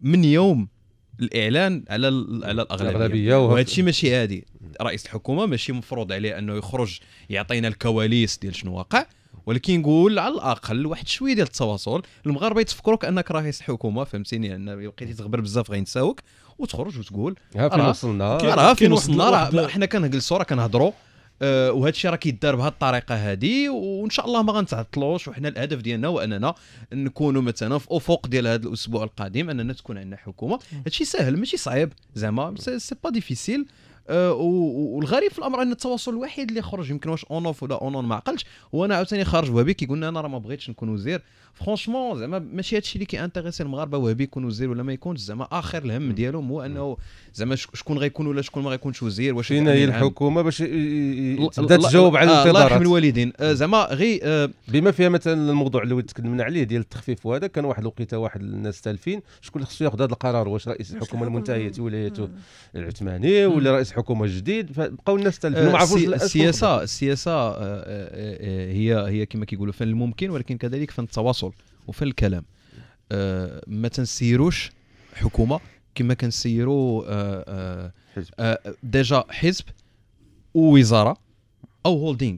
من يوم الاعلان على على الاغلبيه، وهذا الشيء ماشي عادي. رئيس الحكومه ماشي مفروض عليه انه يخرج يعطينا الكواليس ديال شنو واقع، ولكن نقول على الاقل واحد شويه ديال التواصل. المغاربه يتفكروك انك رئيس الحكومه، فهمتيني، ان بقيتي تغبر بزاف غينساوك، وتخرج وتقول ها فين وصلنا، راه فين وصلنا، راه حنا كنجلسوا راه كنهضروا، أه وهذا الشيء راه كيدار بهذه الطريقه هذه، وان شاء الله ما غنتعطلوش. وحنا الهدف ديالنا هو اننا نكونوا مثلا في افق ديال هذا الاسبوع القادم اننا تكون عندنا حكومه. هذا الشيء سهل ماشي صعيب، زعما سي با ديفيسيل. أه والغريب في الامر ان التواصل الوحيد اللي خرج يمكن واش اونوف ولا اونون ما عقلتش، هو انا عاوتاني خارج وهبي كيقول لنا انا راه ما بغيتش نكون وزير. فرونشمون زعما ماشي هادشي اللي كيانتيغيسي المغاربه، وهبي يكون وزير ولا ما يكونش، زعما اخر الهم ديالهم هو انه زعما شكون غيكون ولا شكون ما غيكونش وزير، واش فين هي الحكومه باش تبدا تجاوب على الانتظارات. الله يرحم الوالدين. آه زعما غي آه بما فيها مثلا الموضوع اللي تكلمنا عليه ديال التخفيف، وهذا كان واحد الوقيته واحد الناس تالفين شكون اللي خصو ياخذ هذا القرار، واش رئيس الحكومه المنتهيه ولايته العثماني ولا رئيس حكومه جديد، فبقاو الناس تالفين ما عرفوش. السياسه السياسه هي هي كما كيقولوا فن الممكن، ولكن كذلك فن التواصل وفي الكلام. أه ما تنسيروش حكومه كما كنسيروا أه أه حزب. أه ديجا حزب ووزاره او هولدينغ.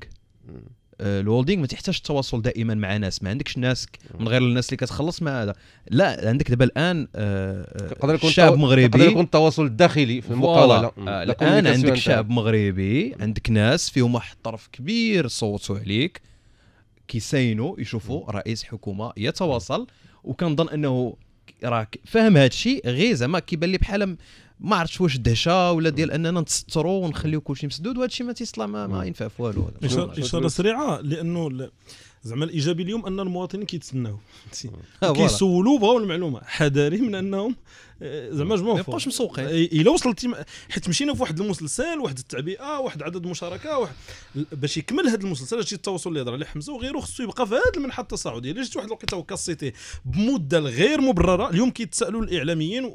أه الهولدينغ ما تحتاجش التواصل دائما مع ناس، ما عندكش ناس من غير الناس اللي كتخلص مع هذا، لا عندك دابا الان أه شعب مغربي، يقدر يكون التواصل الداخلي في المقاوله. أه الان عندك شعب مغربي، عندك ناس فيهم واحد الطرف كبير صوتوا عليك، كيساينوا يشوفوا رئيس حكومه يتواصل، وكنظن انه راه فاهم هذا الشيء. غير زعما كيبان لي بحال ما عرفتش واش الدهشه ولا ديال اننا نستروا ونخليو كلشي مسدود، وهذا الشيء ما تيصلى ما, ما ينفع في والو. اشاره سريعه لانه زعما الايجابي اليوم ان المواطنين كيتسناو كيسولوا بغاو المعلومه، حذاري من انهم زعما جموع ما يبقاوش مسوقين. الا وصلتي حيت مشينا في واحد المسلسل، واحد التعبئه، واحد عدد مشاركه، واحد باش يكمل هذا المسلسل. هادشي التواصل اللي هضر عليه حمزه وغيره خصو يبقى في هذه المنحه الصعوديه. الا جيت واحد الوقيته وكاسيتيه بمده غير مبرره، اليوم كيتسالوا الاعلاميين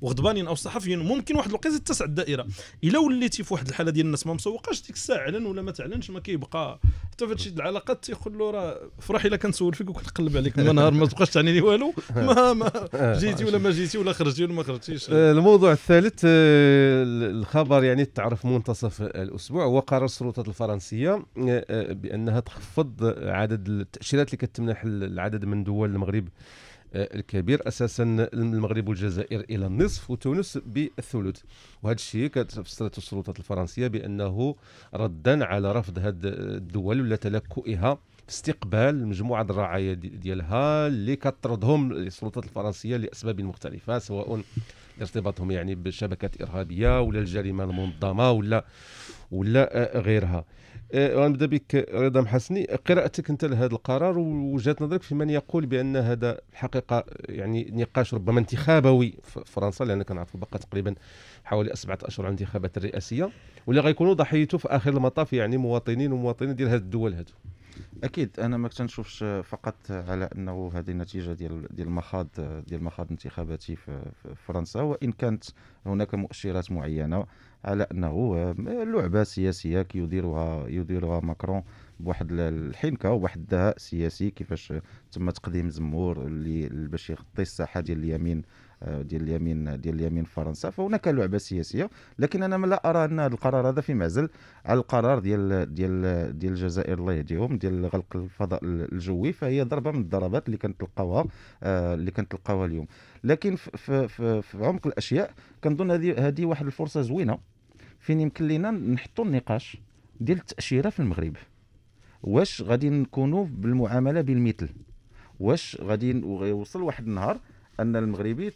وغضبانين او الصحفيين، ممكن واحد الوقيته تتسع الدائره. الا وليتي في واحد الحاله ديال الناس ما مسوقاش ديك الساعه، علن ولا ما تعلنش ما كيبقى حتى في هادشي العلاقات. تيقول له راه فرحي الا كنسول فيك وكنقلب عليك من نهار ما تبقاش تعني لي والو، ما, ما جيتي ولا ما جيتي ولا خرجتي ولا ما خرجتيش. الموضوع الثالث الخبر يعني تعرف منتصف الاسبوع، هو قرار السلطات الفرنسيه بانها تخفض عدد التاشيرات اللي كتمنح العدد من دول المغرب الكبير، اساسا المغرب والجزائر الى النصف وتونس بالثلث. وهذا الشيء كتفسرته السلطات الفرنسيه بانه ردا على رفض هذه الدول ولا تلكؤها في استقبال مجموعه الرعايا ديالها اللي كتطردهم السلطات الفرنسيه لاسباب مختلفه، سواء ارتباطهم يعني بشبكات ارهابيه ولا الجريمه المنظمه ولا ولا غيرها. غنبدا بك رضا محسني، قراءتك انت لهذا القرار ووجهه نظرك في من يقول بان هذا الحقيقه يعني نقاش ربما انتخابوي في فرنسا، لان كنعرفوا بقى تقريبا حوالي سبعة اشهر على الانتخابات الرئاسيه، واللي غيكونوا ضحيته في اخر المطاف يعني مواطنين ومواطنين ديال هذه الدول هذو. اكيد انا ما كنشوفش فقط على انه هذه نتيجه ديال ديال المخاض ديال المخاض الانتخاباتي في فرنسا، وان كانت هناك مؤشرات معينه على انه لعبه سياسيه كيديروها يديروها ماكرون بواحد الحنكه وواحد الدهاء سياسي، كيفاش تم تقديم زمور اللي باش يغطي الساحه ديال اليمين ديال اليمين ديال اليمين فرنسا. فهناك لعبه سياسيه، لكن انا لا ارى ان هذا القرار هذا في معزل على القرار ديال ديال ديال الجزائر الله يهديهم ديال غلق الفضاء الجوي، فهي ضربه من الضربات اللي كنتلقاوها اللي كنتلقاوها اليوم. لكن في, في, في عمق الاشياء كنظن هذه هذه واحد الفرصه زوينه فين يمكن لنا نحطوا النقاش ديال التاشيره في المغرب. واش غادي نكونوا بالمعامله بالمثل؟ واش غادي يوصل واحد النهار ان المغربي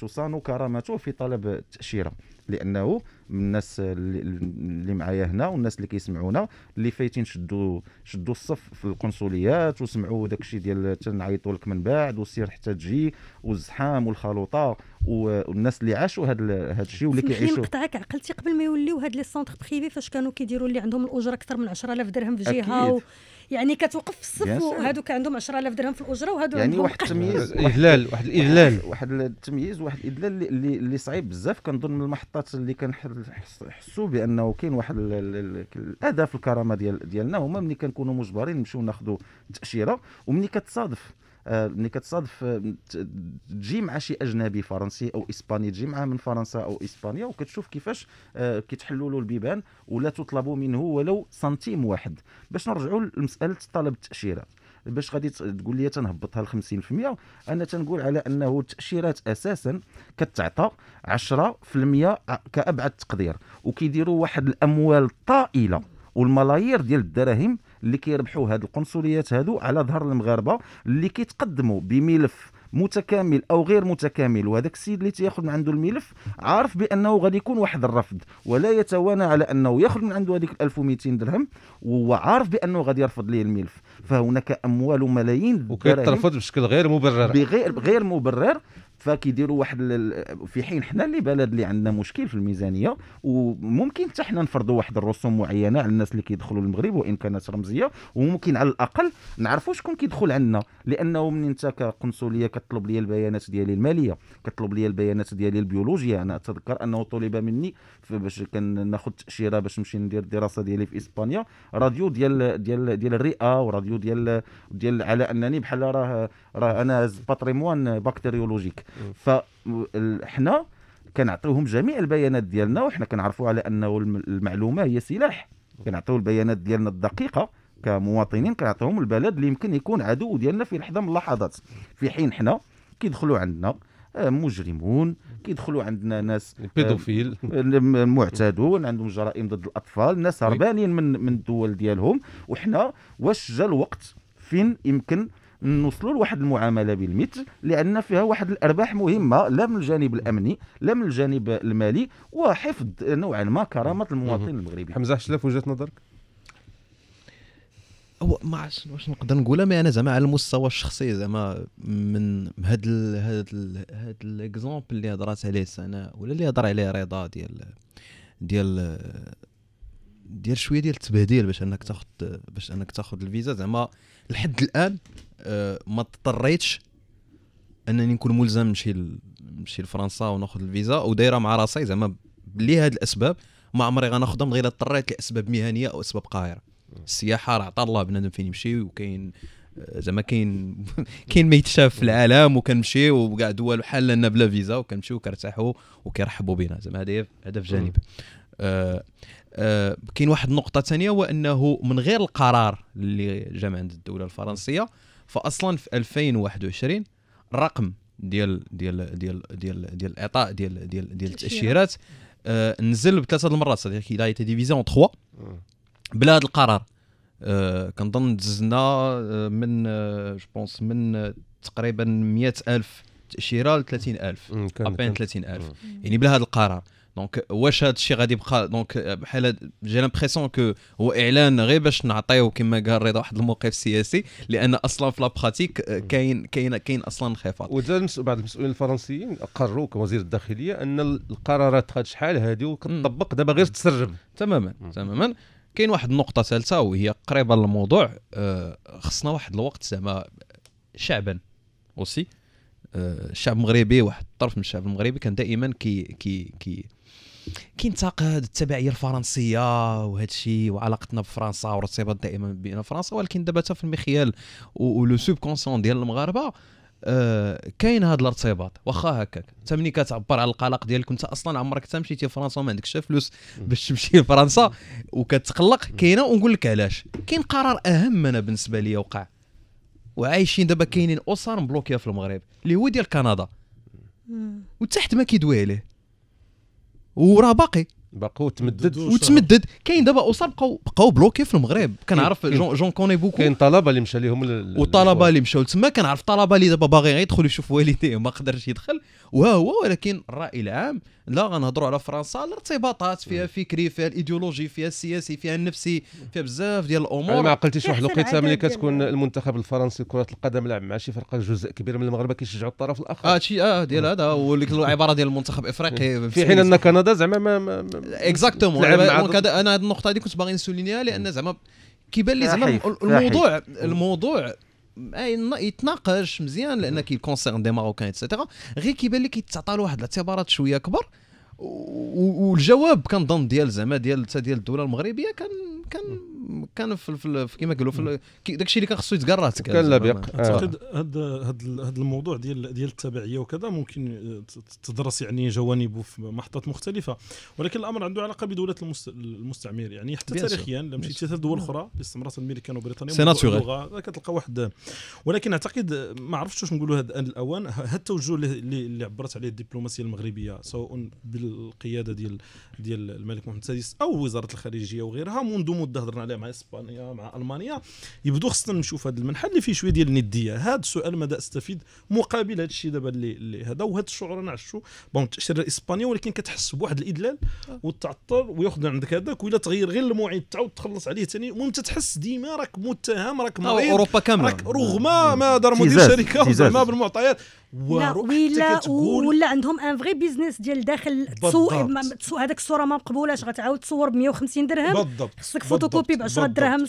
تصان كرامته في طلب التاشيره؟ لانه من الناس اللي معايا هنا والناس اللي كيسمعونا اللي فايتين شدوا شدوا الصف في القنصليات وسمعوا داكشي ديال تنعيطوا لك من بعد وسير حتى تجي والزحام والخلوطه، والناس اللي عاشوا هذا هذا الشيء واللي كيعيشوا. فين نقطعك عقلتي قبل ما يوليو هاد لي سونتر بريفي فاش كانوا كيديروا اللي عندهم الاجره اكثر من عشرة آلاف درهم في جهه و... يعني كتوقف في الصف وهذوك عندهم عشرة آلاف درهم في الاجره وهذو يعني واحد التمييز اذلال واحد الاذلال واحد التمييز واحد الاذلال اللي اللي صعيب بزاف. كنظن من المحطات اللي كنحسوا بانه كاين واحد الاذى في الكرامه ديال ديالنا هما ملي كنكونوا مجبرين نمشيو ناخذوا تاشيره، وملي كتصادف ملي كتصادف تجي مع شي اجنبي فرنسي او اسباني، تجي معاه من فرنسا او اسبانيا وكتشوف كيفاش كيتحلوا له البيبان ولا تطلب منه ولو سنتيم واحد. باش نرجعوا لمساله طلب التاشيرات، باش غادي تقول لي تنهبطها ل خمسين بالمئة، انا تنقول على انه التاشيرات اساسا كتعطى عشرة بالمئة كابعد تقدير، وكيديروا واحد الاموال طائله والملايير ديال الدراهم اللي كيربحوا هاد القنصليات هادو على ظهر المغاربه اللي كيتقدموا بملف متكامل او غير متكامل، وهذاك السيد اللي تياخذ من عنده الملف عارف بانه غادي يكون واحد الرفض ولا يتوانى على انه ياخذ من عنده هذيك ألف ومئتين درهم وهو عارف بانه غادي يرفض ليه الملف. فهناك اموال وملايين وكيترفض بشكل غير مبرر بغير غير مبرر. فكيديروا واحد في حين حنا اللي بلد اللي عندنا مشكل في الميزانيه، وممكن حتى حنا نفرضوا واحد الرسوم معينه على الناس اللي كيدخلوا المغرب وان كانت رمزيه، وممكن على الاقل نعرفوا شكون كيدخل عندنا. لانه من انت كقنصليه كطلب لي البيانات ديالي الماليه، كطلب لي البيانات ديالي البيولوجيا. انا اتذكر انه طلب مني باش كناخذ تاشيره باش نمشي ندير الدراسه ديالي في اسبانيا راديو ديال ديال ديال الرئه وراديو ديال ديال على انني بحال راه راه انا باتريمون بكتيريولوجيك. فاحنا كنعطيوهم جميع البيانات ديالنا، وحنا كنعرفوا على انه المعلومه هي سلاح، كنعطيو البيانات ديالنا الدقيقه كمواطنين كنعطيوهم البلد اللي يمكن يكون عدو ديالنا في لحظه من اللحظات. في حين حنا كيدخلوا عندنا مجرمون، كيدخلوا عندنا ناس بيدوفيل معتادون عندهم جرائم ضد الاطفال، ناس هربانين من من الدول ديالهم. وحنا واش جا الوقت فين يمكن نوصلوا لواحد المعامله بالمثل لان فيها واحد الارباح مهمه لا من الجانب الامني لا من الجانب المالي، وحفظ نوعا ما كرامه المواطن المغربي. حمزه حشلاف وجهه نظرك؟ ما عرفتش واش نقدر نقولها، مي انا زعما على المستوى الشخصي زعما من هاد ال هاد ال هاد الاكزومبل اللي هضرات عليه سناء ولا اللي هضر عليه رضا ديال ديال ديال شويه ديال التبهديل باش انك تاخذ باش انك تاخذ الفيزا، زعما لحد الان أه ما اضطريتش انني نكون ملزم نمشي نمشي لفرنسا وناخذ الفيزا، ودايره مع راسي زعما بلي هاد الاسباب ما عمري غناخذهم غير اضطريت لاسباب مهنيه او اسباب قاهره. السياحه راه عطا الله بنادم فين يمشي، وكاين زعما كاين كاين ما يتشاف في العالم، وكنمشيو وكاع دول بحال لنا بلا فيزا وكنمشيو وكنرتاحوا وكيرحبوا بنا، زعما هذا هدف جانب. آه آه كاين واحد النقطه ثانيه، وانه من غير القرار اللي جا من عند الدوله الفرنسيه، فاصلا في ألفين وواحد وعشرين الرقم ديال ديال ديال ديال ديال الاعطاء ديال ديال ديال التاشيرات آه نزل بثلاثه المرات، صافي كي دايت ديفيزيون ثلاثة بلا هذا القرار. أه كنظن دزنا من جو بونس من تقريبا مئة ألف تاشيره ل ثلاثين ألف ابان ثلاثين ألف يعني بلا هذا القرار. دونك واش هذا الشيء غادي يبقى؟ دونك بحال جي لامبريسيون كو هو اعلان غير باش نعطيو كما قال رضا واحد الموقف سياسي، لان اصلا في لابخاتيك كاين كاين كاين اصلا انخفاض. وزاد بعض المسؤولين الفرنسيين قرروا كوزير الداخليه ان القرارات هاد شحال هذه كتطبق دابا غير تسرب. تماما تماما. كاين واحد النقطة ثالثة وهي قريبة للموضوع، أه خصنا واحد الوقت زعما شعبا اوسي أه الشعب المغربي، واحد الطرف من الشعب المغربي كان دائما كي كي كي كينتقد التبعية الفرنسية وهذا الشيء وعلاقتنا بفرنسا والارتباط دائما بين فرنسا، ولكن دابا حتى في المخيال ولو سوبكونسون ديال المغاربة أه كاين هذا الارتباط، واخا هكاك انت ملي كتعبر على القلق ديالك انت اصلا عمرك حتى مشيتي لفرنسا وما عندكش فلوس باش تمشي لفرنسا وكتقلق كاينه، ونقول لك علاش. كاين قرار اهم انا بالنسبه لي وقع، وعايشين دابا كاينين اسر مبلوكيه في المغرب اللي هو ديال كندا، وتحت ما كيدوي عليه وراه باقي باقي وتمدد وتمدد. كاين دابا اسر بقاو بقاو بلوكي في المغرب، كنعرف جون جون كوني بوكو، كاين طلبه اللي مشى لهم ال... والطلبه اللي مشاو تما، كنعرف طلبه اللي دابا باغي غير يدخل يشوف والديه ما قدرش يدخل وها هو. ولكن الراي العام لا، غنهضروا على فرنسا الارتباطات فيها فكري، فيها الايديولوجي، فيها السياسي، فيها النفسي، فيها بزاف ديال الامور. انا ما عقلتيش واحد الوقيته ملي كتكون المنتخب الفرنسي كره القدم لعب مع شي فرقه جزء كبير من المغرب كيشجعوا الطرف الاخر، هادشي اه ديال هذا وليك العباره ديال المنتخب الافريقي، في حين ان كندا زعما اكزاكتومون. انا هذه النقطه هذه كنت باغي نسولينيها، لان زعما كيبان لي زعما الموضوع الموضوع يتناقش مزيان لان كيكونسيرن دي ماروكان ايتترا، غير كيبان لي كيتعطى له واحد الاعتبارات شويه كبر، والجواب كنظن ديال زعما ديال حتى ديال الدوله المغربيه كان كان كان في كما قالوا داكشي اللي كان خصو يتقرا كان لبيق. اعتقد هذا هذا الموضوع ديال ديال التبعيه وكذا ممكن تدرس يعني جوانبه في محطات مختلفه، ولكن الامر عنده علاقه بدوله المستعمر، يعني حتى تاريخيا لما مشيتي حتى دول اخرى اللي استعمرت الميريكان وبريطانيا اللغه كتلقى واحد، ولكن اعتقد ما عرفتش واش نقولوا هذا الاوان هذا التوجه اللي, اللي عبرت عليه الدبلوماسيه المغربيه سواء بالقياده ديال ديال الملك محمد السادس او وزاره الخارجيه وغيرها منذ مده هضرنا عليها مع اسبانيا مع المانيا، يبدو خصنا نشوف هذا المنحل اللي فيه شويه ديال النديه. هذا السؤال ماذا استفيد مقابل هذا الشيء دابا اللي هذا، وهذا الشعور انا عشتو بون التاشيره الاسبانيه، ولكن كتحس بواحد الادلال والتعطل وياخذ عندك هذاك، ولا تغير غير الموعد تعاود تخلص عليه ثاني، المهم تتحس ديما راك متهم راك مريض اوروبا كامله رغم ما دار مدير شركه زعما بالمعطيات لا ولا ولا عندهم ان فري بيزنس ديال الداخل. تسوق هذاك الصوره ما مقبولاش، غتعاود تصور ب مئة وخمسين درهم بالضبط، خصك فوتوكوبي ب عشرة دراهم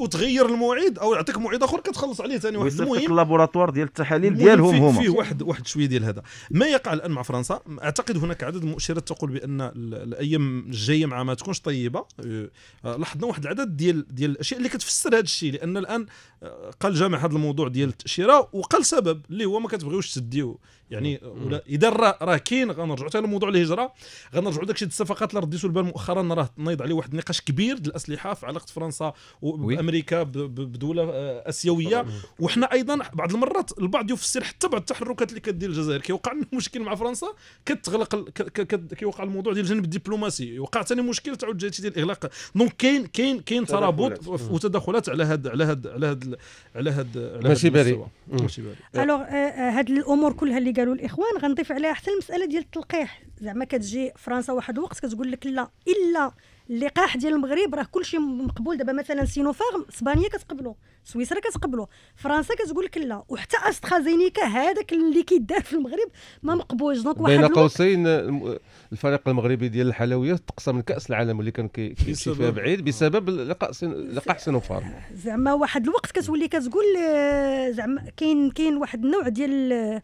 وتغير الموعد او يعطيك موعد اخر كتخلص عليه ثاني واحد. المهم اللابوراتوار ديال التحاليل ديالهم هما فيه واحد واحد شويه ديال هذا ما يقع الان مع فرنسا. اعتقد هناك عدد مؤشرات تقول بان الايام الجايه مع ما تكونش طيبه. لاحظنا واحد العدد ديال ديال الاشياء اللي كتفسر هذا الشيء، لان الان قال جامع هذا الموضوع ديال التاشيره وقال سبب اللي هو ما كتبغيوش تديو يعني ولا اذا راه كاين. غنرجعوا حتى لموضوع الهجره، غنرجعوا داكشي ديال الصفقات اللي رديتو البال مؤخرا راه نايض عليه واحد النقاش كبير ديال الاسلحه في علاقه فرنسا وامريكا بدوله اسيويه. وحنا ايضا بعض المرات البعض يفسر حتى بعض التحركات اللي كدير الجزائر كيوقع مشكل مع فرنسا كتغلق، كيوقع الموضوع ديال الجانب الدبلوماسي، يوقع ثاني مشكل تعاود جاتي ديال الاغلاق. دونك كاين كاين كاين ترابط وتدخلات على هذا على هذا على هذا على هذا ماشي بري ماشي بري. الوغ هاد الامور كلها اللي قالوا الاخوان غنضيف عليها حتى المساله ديال التلقيح. زعما كتجي فرنسا واحد الوقت كتقول لك لا الا اللقاح ديال المغرب راه كلشي مقبول دابا، مثلا سينوفارم اسبانيا كتقبلو، سويسرا كتقبلو، فرنسا كتقول لك لا، وحتى استرازينيكا هذاك اللي كيدار في المغرب ما مقبولش. دونك واحد بين قوسين الفريق المغربي ديال الحلويات تقسم من كاس العالم اللي كان كيمشي فيها بعيد بسبب لقاح لقاح سينوفارم. زعما واحد الوقت كتولي كتقول زعما كاين كاين واحد النوع ديال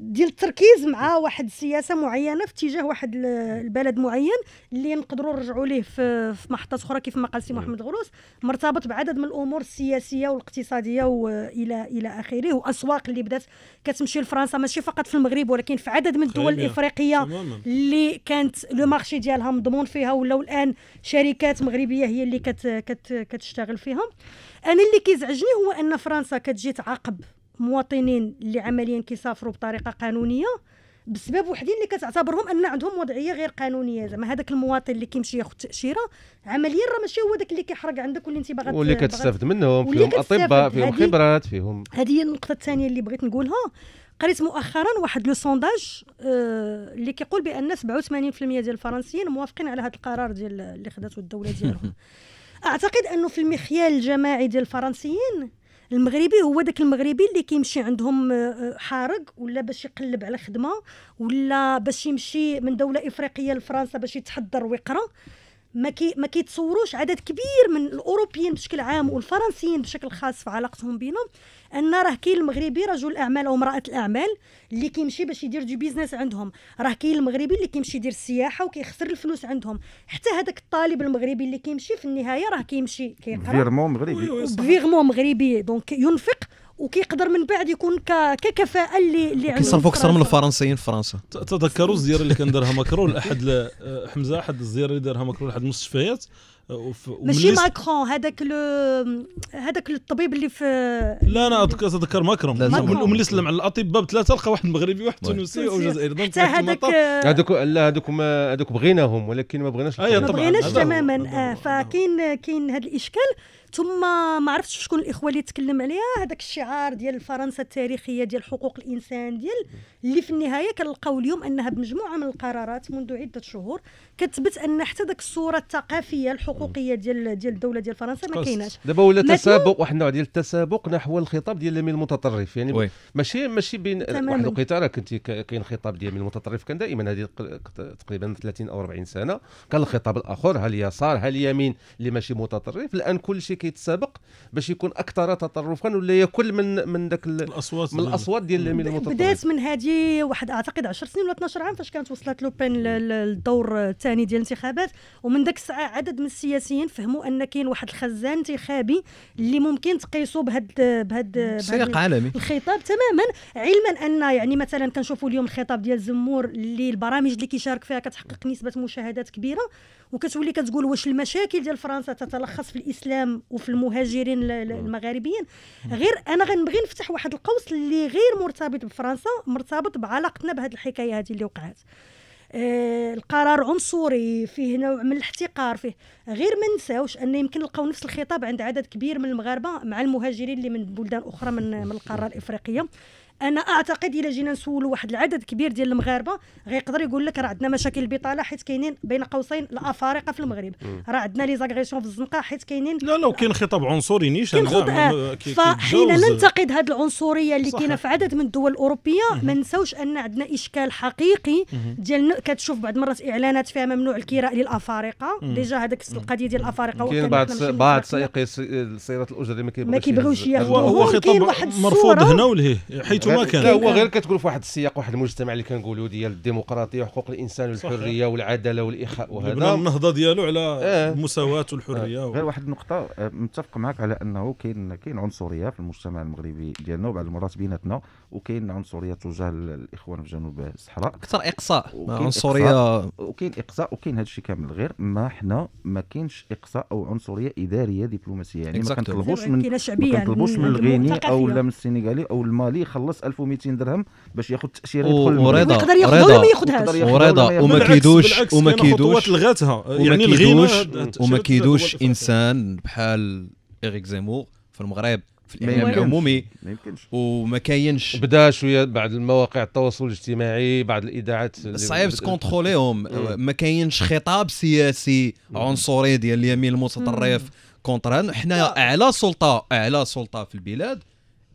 ديال التركيز مع واحد السياسه معينه في اتجاه واحد البلد معين اللي نقدروا نرجعوا ليه في محطات اخرى كيف ما قال سي محمد الغروس، مرتبط بعدد من الامور السياسيه والاقتصاديه والى الى اخره، واسواق اللي بدات كتمشي لفرنسا ماشي فقط في المغرب ولكن في عدد من الدول الافريقيه اللي كانت لو مارشي ديالها مضمون فيها، ولاو الان شركات مغربيه هي اللي كت كت كتشتغل فيهم. انا اللي كيزعجني هو ان فرنسا كتجي تعاقب مواطنين اللي عمليا كيسافروا بطريقه قانونيه بسبب وحدين اللي كتعتبرهم ان عندهم وضعيه غير قانونيه. زعما هذاك المواطن اللي كيمشي ياخذ تاشيره عمليا راه ماشي هو داك اللي كيحرق عندك واللي انت باغا واللي كتستافد منهم، فيهم اطباء، فيهم خبرات، فيهم. هذه هي النقطه الثانيه اللي بغيت نقولها. قريت مؤخرا واحد لو سونداج آه اللي كيقول بان سبعة وثمانين بالمئة ديال الفرنسيين موافقين على هذا القرار ديال اللي خداتو الدوله ديالهم. اعتقد انه في المخيال الجماعي ديال الفرنسيين المغربي هو داك المغربي اللي كيمشي عندهم حارق ولا باش يقلب على خدمه ولا باش يمشي من دوله افريقيه لفرنسا باش يتحضر ويقرا. ما كي ما كيتصوروش عدد كبير من الاوروبيين بشكل عام والفرنسيين بشكل خاص في علاقتهم بينهم ان راه كاين المغربي رجل اعمال او امراه الاعمال اللي كيمشي باش يدير دي بيزنس عندهم، راه كاين المغربي اللي كيمشي يدير السياحه وكيخسر الفلوس عندهم، حتى هذاك الطالب المغربي اللي كيمشي في النهايه راه كيمشي كيقرا فيرمون مغربي فيرمون مغربي دونك ينفق وكيقدر من بعد يكون ككفاءه اللي اللي كيصرفوا اكثر من الفرنسيين في فرنسا. تذكروا الزياره اللي كان دارها ماكرون احد حمزه احد الزياره اللي دارها ماكرون لحد المستشفيات ماشي ماكرون هذاك هذاك الطبيب اللي في لا انا اتذكر ماكرون وملي سلم على الاطباء بثلاثه لقى واحد مغربي واحد تونسي او جزائري دونك هذاك هذوك لا هذوك ما هذوك بغيناهم ولكن ما بغيناش ما بغيناش تماما. فكاين كاين هذا الاشكال. ثم ما عرفتش شكون الاخوه اللي تكلم عليها هذاك الشعار ديال فرنسا التاريخيه ديال حقوق الانسان ديال اللي في النهايه كنلقاو اليوم انها بمجموعه من القرارات منذ عده شهور كتبت ان حتى داك الصوره الثقافيه الحقوقيه ديال ديال الدوله ديال فرنسا ما كايناش. دابا ولا تسابق واحد النوع ديال التسابق نحو الخطاب ديال اليمين المتطرف، يعني ماشي ماشي بين واحد الوقيته راه كنت كاين خطاب ديال اليمين المتطرف كان دائما هذه تقريبا ثلاثين او أربعين سنه كان الخطاب الاخر ها اليسار ها اليمين اللي ماشي متطرف. الان كلشي كيتسابق باش يكون اكثر تطرفا ولا يكل من من داك الاصوات من الاصوات ديال اليمين المتطرف. بدات من هذه واحد اعتقد عشر سنين ولا اثنا عشر عام فاش كانت وصلت لوبين للدور الثاني ديال الانتخابات، ومن داك الساعه عدد من السياسيين فهموا ان كاين واحد الخزان انتخابي اللي ممكن تقيسوا بهاد بهاد سياق عالمي الخطاب تماما، علما ان يعني مثلا كنشوفوا اليوم الخطاب ديال زمور اللي البرامج اللي كيشارك فيها كتحقق نسبه مشاهدات كبيره وكتولي كتقول واش المشاكل ديال فرنسا تتلخص في الاسلام وفي المهاجرين المغاربيين. غير انا غنبغي نفتح واحد القوس اللي غير مرتبط بفرنسا، مرتبط بعلاقتنا بهذه الحكايه هذه اللي وقعت. آه القرار عنصري فيه نوع من الاحتقار فيه، غير ما نساوش ان يمكن نلقاو نفس الخطاب عند عدد كبير من المغاربه مع المهاجرين اللي من بلدان اخرى من من القاره الافريقيه. انا اعتقد الا جينا نسولوا واحد العدد كبير ديال المغاربه غيقدر يقول لك راه عندنا مشاكل البطاله حيت كاينين بين قوسين الافارقه في المغرب، راه عندنا لي زاغريسيون في الزنقه حيت كاينين لا لا وكاين خطاب عنصري نيشان كاع. فحين ننتقد هذه العنصريه اللي كاينه في عدد من الدول الاوروبيه ما نساوش ان عندنا اشكال حقيقي ديال كتشوف بعض مرات اعلانات فيها ممنوع الكراء للافارقه، ديجا هذاك القضيه ديال الافارقه كاين بعض بعض سائقي السيارات الاجرة ما كيبغيوش ياخذوهم، هو خطاب مرفوض هنا ولهيه حيت لا هو غير كتقول في واحد السياق واحد المجتمع اللي كنقولوا ديال الديمقراطيه وحقوق الانسان والحريه والعداله والاخاء وهذا النهضه ديالو على آه. المساواه والحريه آه. و... غير واحد النقطه متفق معك على انه كاين كاين عنصريه في المجتمع المغربي ديالنا وبعض المرات بيناتنا، وكاين عنصريه تجاه الاخوان في جنوب الصحراء اكثر اقصاء عنصريه وكاين اقصاء وكاين هذا الشيء كامل. غير ما حنا ما كاينش اقصاء او عنصريه اداريه دبلوماسيه، يعني ما كنطلبوش من ما كنطلبوش من الغيني او لا من السنغالي او المالي خلص ألف ومئتين درهم باش ياخذ تاشيره يدخل ورضا يقدر ياخذها وما ياخذهاش ورضا وما كيدوش وما كيدوش يعني الغينه وما كيدوش انسان بحال إريك زيمور في المغرب في الاعلام العمومي ما يمكنش وما كاينش. بدا شويه بعد المواقع التواصل الاجتماعي، بعد الاذاعات صعيب تكونتروليهم، ما كاينش خطاب سياسي عنصري ديال اليمين المتطرف كونتران. حنا اعلى سلطه اعلى سلطه في البلاد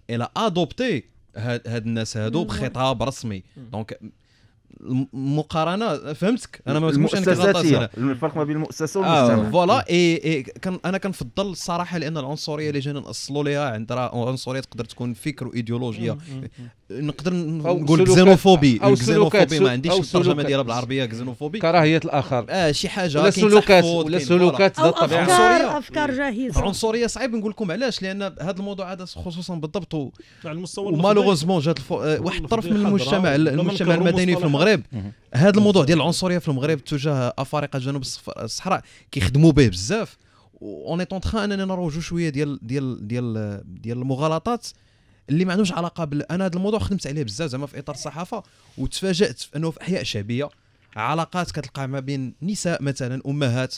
الى ادوبتي هاد الناس هادو بخطاب رسمي. دونك المقارنه فهمتك انا ما كنتش كنغلط، الفرق ما بين المؤسسه والمجتمع. اه فوالا اي اي كان انا كنفضل الصراحه، لان العنصريه اللي جينا نأصلوا ليها عندها عنصريه تقدر تكون فكر وايديولوجيه، نقدر نقول كزينوفوبي كزينوفوبي ما عنديش الترجمه ديالها بالعربيه، كزينوفوبي كراهيه الاخر، اه شي حاجه ولا سلوكات ولا سلوكات ذات الطبيعه، عنصريه افكار جاهزه. عنصريه صعيب نقول لكم علاش، لان هذا الموضوع هذا خصوصا بالضبط ومالوغوزمون جات واحد الطرف من المجتمع المجتمع المدني في المغرب. هذا الموضوع ديال العنصريه في المغرب تجاه افارقه جنوب الصحراء كيخدموا به بزاف، اوني طون تخا اننا نروجوا شويه ديال ديال ديال ديال المغالطات اللي ما عندهمش علاقه بال... انا هذا الموضوع خدمت عليه بزاف زعما في اطار الصحافه، وتفاجات انه في احياء شعبيه علاقات كتلقى ما بين نساء مثلا امهات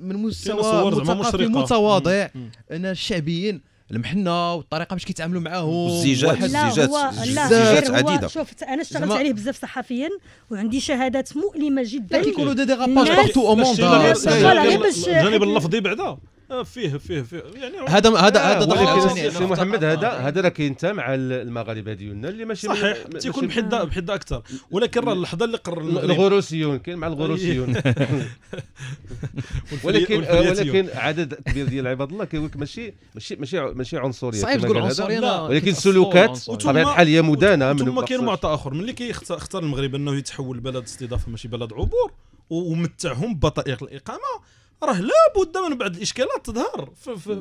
من مستوى متقافي متواضع انا الشعبيين المحنه والطريقه باش كيتعاملوا معاهم والزيجات الزيجات الزيجات عديده. شفت انا اشتغلت عليه بزاف صحفيا وعندي شهادات مؤلمه جدا، كيكونوا دي ديغاباج بارتو او موند. الجانب اللفظي بعدا فيه فيه فيه يعني هذا هذا هذا سي محمد، هذا هذا راه كينتا مع المغاربه ديالنا اللي ماشي صحيح تيكون بحده بحده اكثر، ولكن راه اللحظه اللي قرر الغروسيون كاين مع الغروسيون ولكن ولكن عدد كبير ديال عباد الله كيقول لك ماشي ماشي ماشي ماشي عنصريه صعيب تقول عنصريه، ولكن سلوكات بطبيعه الحال هي مدانه. ثم كاين معطى اخر ملي كيختار المغرب انه يتحول بلد استضافه ماشي بلد عبور ومتعهم ببطائق الاقامه، راه لابد من بعض الاشكالات تظهر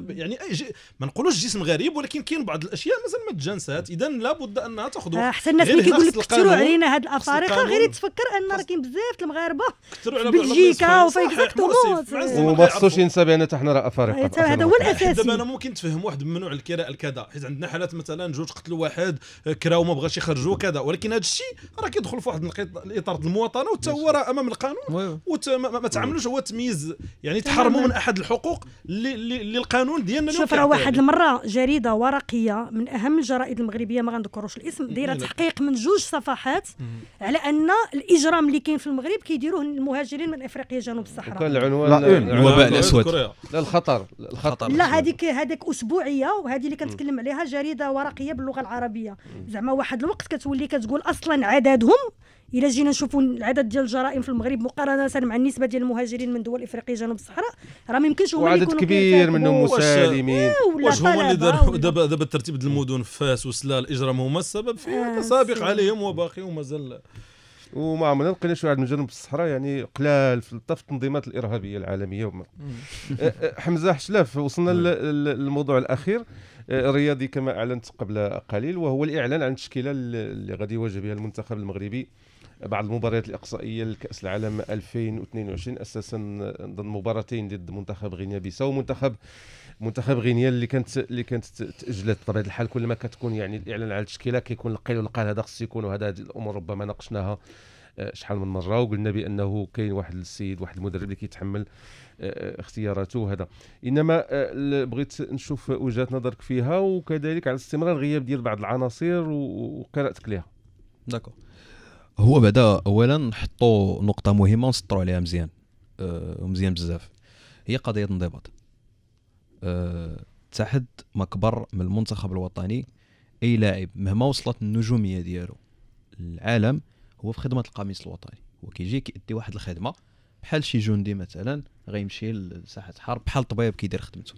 يعني اي جي... ما نقولوش جسم غريب، ولكن كاين بعض الاشياء مازال ما تجانسات، اذا لابد انها تاخذ حتى الناس اللي كيقول لك كثروا علينا هاد الافارقه، غير تفكر ان راه كاين بزاف المغاربه في بلجيكا وفي اكزاكتومون، وما خصوش ينسى بان حتى حنا راه افارقه. هذا هو الاساس. دابا انا ممكن تفهم واحد ممنوع الكراء الكذا، حيت عندنا حالات مثلا جوج قتلوا واحد كراو وما بغاش يخرجوا كذا، ولكن هذا الشيء راه كيدخل في واحد الاطار المواطنه وتا هو راه امام القانون، وما تعاملوش هو تمييز يعني تحرموا من احد الحقوق اللي اللي القانون ديالنا. شوف راه واحد المره جريده ورقيه من اهم الجرائد المغربيه ما غنذكروش الاسم، دايره تحقيق من جوج صفحات على ان الاجرام اللي كاين في المغرب كيديروه المهاجرين من افريقيا جنوب الصحراء، وكان العنوان الوباء الاسود لا الخطر الخطر لا هذيك هذيك اسبوعيه، وهذه اللي كنتكلم عليها جريده ورقيه باللغه العربيه. زعما واحد الوقت كتولي كتقول اصلا عددهم إلا جينا نشوفوا العدد ديال الجرائم في المغرب مقارنة مع النسبة ديال المهاجرين من دول إفريقيا جنوب الصحراء، راه ما يمكنش هما اللي يكونوا كبير منهم مسالمين. واش هما اللي داروا دابا دابا الترتيب ديال المدن في فاس وسلال الإجرام هما السبب فيه؟ سابق عليهم وباقي ومازال وما عمرنا لقينا شي واحد من جنوب الصحراء يعني قلال في التنظيمات الإرهابية العالمية. حمزة حشلاف، وصلنا للموضوع الأخير الرياضي كما أعلنت قبل قليل، وهو الإعلان عن التشكيلة اللي غادي يواجه بها المنتخب المغربي بعد المباريات الإقصائية لكأس العالم ألفين واثنين وعشرين، أساسا ضمن مباراتين ضد منتخب غينيا بيساو، منتخب منتخب غينيا اللي كانت اللي كانت تأجلت بطبيعة الحال. كلما كتكون يعني الإعلان على التشكيلة كيكون القيل والقال، هذا خص يكون وهذا، هذه الأمور ربما ناقشناها شحال من مرة، وقلنا بأنه كاين واحد السيد واحد المدرب اللي كيتحمل اختياراته هذا، انما بغيت نشوف وجهة نظرك فيها وكذلك على استمرار غياب ديال بعض العناصر وقراءتك لها. داكور. هو بعدا اولا نحطوا نقطه مهمه ونسطروا عليها مزيان أه مزيان بزاف، هي قضيه الانضباط. الاتحاد أه ما كبر من المنتخب الوطني، اي لاعب مهما وصلت النجوميه ديالو العالم هو في خدمه القميص الوطني، هو كيجي كيدي واحد الخدمه بحال شي جندي مثلا غيمشي لساحه الحرب، بحال طبيب كيدير خدمته.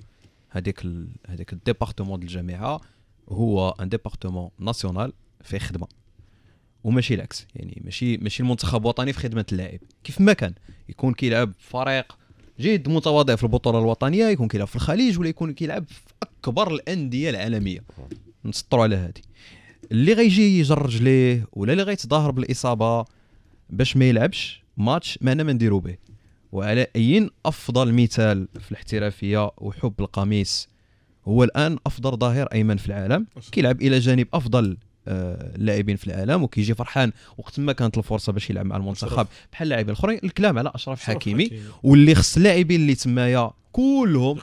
هذيك هذاك الديبارتمون ديال الجامعه هو ان ديبارتمون ناسيونال فيه خدمه وماشي العكس، يعني ماشي ماشي المنتخب الوطني في خدمه اللاعب كيف ما كان، يكون كيلعب فريق جيد متواضع في البطوله الوطنيه، يكون كيلعب في الخليج ولا يكون كيلعب في اكبر الانديه العالميه. نسطروا على هذه، اللي غيجي يجر رجليه ولا اللي غيتظاهر بالاصابه باش ما يلعبش ماتش معنا ما نديرو به. وعلى اين افضل مثال في الاحترافيه وحب القميص، هو الان افضل ظهير ايمن في العالم كيلعب الى جانب افضل اللاعبين في العالم، وكيجي فرحان وقت ما كانت الفرصه باش يلعب مع المنتخب بحال اللاعبين الاخرين. الكلام على اشرف حكيمي، واللي خص اللاعبين اللي تمايا كلهم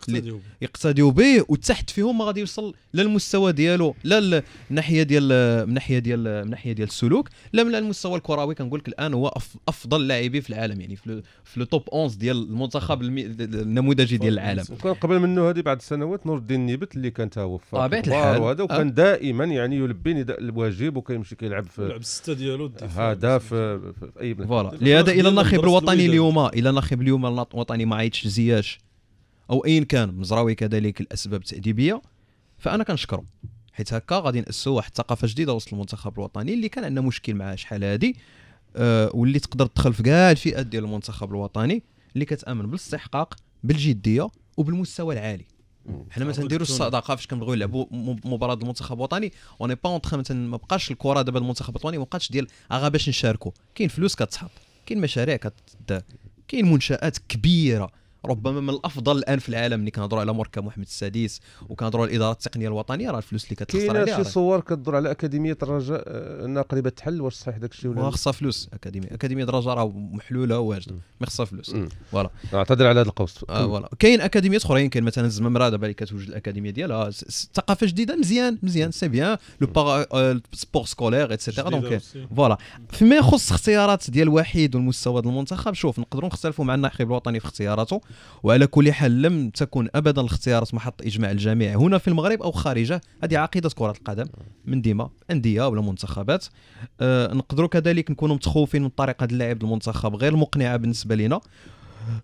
يقتديوا به، وتحت فيهم ما غادي يوصل لا المستوى ديالو، لا الناحيه ديال من ناحيه ديال من ناحيه ديال السلوك، لا من المستوى الكروي. كنقول لك الان هو افضل لاعبي في العالم، يعني في لو توب أونز ديال المنتخب النموذجي ديال العالم. وكان قبل منه هذه بعد سنوات نور الدين نيبت اللي كان تا هو وهذا، وكان أه. دائما يعني يلبي نداء الواجب وكيمشي كيلعب في لعب السته ديالو هذا في اي بلاصه. لهذا الى الناخب الوطني اليوم الى الناخب اليوم الوطني ما عيطش زياش او اين كان مزراوي كذلك الاسباب التاديبيه، فانا كنشكرو حيت هكا غادي ناسوا واحد الثقافه جديده وسط المنتخب الوطني اللي كان عندنا مشكل معاه شحال هذه، أه واللي تقدر تدخل في كاع الفئات ديال المنتخب الوطني اللي كتامن بالاستحقاق بالجديه وبالمستوى العالي. حنا ما تنديروش الصداقه فاش كنبغيو نلعبوا مباراه المنتخب الوطني، وني با اونطخ مثلا ما بقاش الكره دابا المنتخب الوطني ما بقاش ديال غا باش نشاركوا، كاين فلوس كتحط، كاين مشاريع كتدار، كاين منشات كبيره. ربما من الافضل الان في العالم اللي كنهضروا على مركب محمد السادس وكنهضروا على الاداره التقنيه الوطنيه، راه الفلوس اللي كتخسر عليها. كاين شي صور كتدور على اكاديميه الرجاء انها قريبه تحل، واش صحيح داك الشيء ولا؟ خاصها فلوس. اكاديميه اكاديميه الرجاء راه محلوله واجد، مي خاصها فلوس. فوالا اعتذر على هذا القوس. فوالا كاين اكاديميات اخرين، كاين مثلا الزمامره دابا اللي كتوجد الاكاديميه ديالها، ثقافه جديده، مزيان مزيان سي بيان لو سبور سكولير ايتترا. دونك فوالا فيما يخص اختيارات ديال الوحيد والمستوى ديال المنتخب، شوف نقدروا نختلفوا مع الناخب الوطني في اختياراته، وعلى كل حال لم تكن ابدا الاختيارات محط اجماع الجميع هنا في المغرب او خارجه. هذه عقيده كره القدم من ديما، انديه ولا منتخبات. أه نقدروا كذلك نكونوا متخوفين من طريقه اللعب المنتخب غير مقنعه بالنسبه لنا.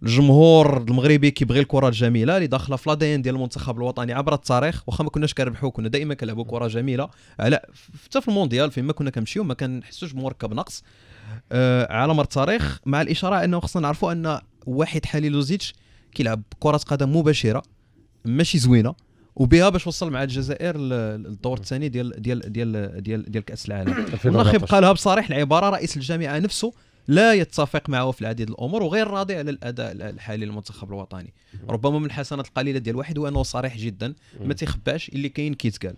الجمهور المغربي كيبغي الكره الجميله اللي داخله في لادين ديال المنتخب الوطني عبر التاريخ، واخا ما كناش كنربحوا كنا دائما كنلعبوا كره جميله، على حتى في المونديال فين ما كنا كنمشيو ما كنحسوش بمركب نقص أه على مر التاريخ، مع الاشاره انه خصنا نعرفوا ان واحد حالي يوزيتش كيلعب كرة قدم مباشرة ماشي زوينة، وبها باش وصل مع الجزائر للدور الثاني ديال ديال ديال ديال ديال كأس العالم. الناخب قالها بصريح العبارة، رئيس الجامعة نفسه لا يتفق معه في العديد الأمور وغير راضي على الأداء الحالي للمنتخب الوطني. ربما من الحسنات القليلة ديال واحد هو أنه صريح جدا، ما تيخباش اللي كاين كيتقال.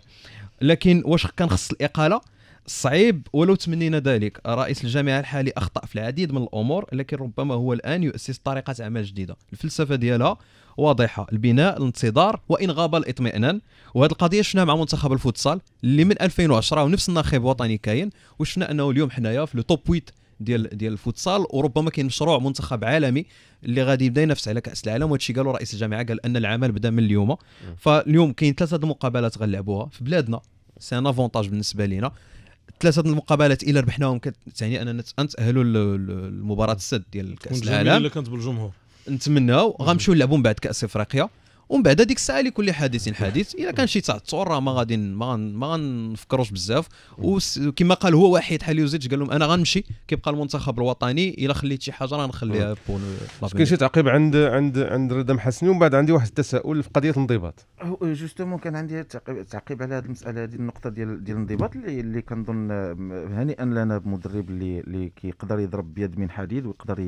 لكن واش كان خص الإقالة؟ صعيب ولو تمنينا ذلك. رئيس الجامعة الحالي أخطأ في العديد من الأمور، لكن ربما هو الآن يؤسس طريقة عمل جديدة. الفلسفة ديالها واضحة، البناء، الانتظار، وإن غاب الاطمئنان. وهذه القضية شفناها مع منتخب الفوتسال اللي من ألفين وعشرة ونفس الناخب الوطني كاين، وشفنا أنه اليوم حنايا في لو توب ثمانية ديال ديال الفوتسال، وربما كاين مشروع منتخب عالمي اللي غادي يبدا ينافس على كاس العالم. وهذا الشيء قالوا رئيس الجامعة، قال أن العمل بدا من اليوم. فاليوم كاين ثلاثة المقابلات غنلعبوها في بلادنا، سي ان افونتاج بالنسبة لينا. ثلاثه المقابلات الا ربحناهم كتعني اننا نتاهلوا لمباراه السد ديال كاس العالم اللي كانت بالجمهور، نتمناو غنمشيو نلعبوا من بعد كاس افريقيا، ومن بعد هذيك الساعه لكل حادث حديث. الا كان شي تعثر راه ما غادي ما غنفكروش بزاف. وكما قال هو واحد حال يوزيتش، قال لهم انا غنمشي، كيبقى المنتخب الوطني الا خليت شي حاجه راه نخليها بون. كاين شي تعقيب عند عند عند رضا محسني؟ ومن بعد عندي واحد التساؤل في قضيه الانضباط. جوستومون كان عندي تعقيب تعقيب على هذه المساله، هذه النقطه ديال ديال الانضباط اللي اللي كنظن هنيئا لنا بمدرب اللي اللي كيقدر يضرب بيد من حديد ويقدر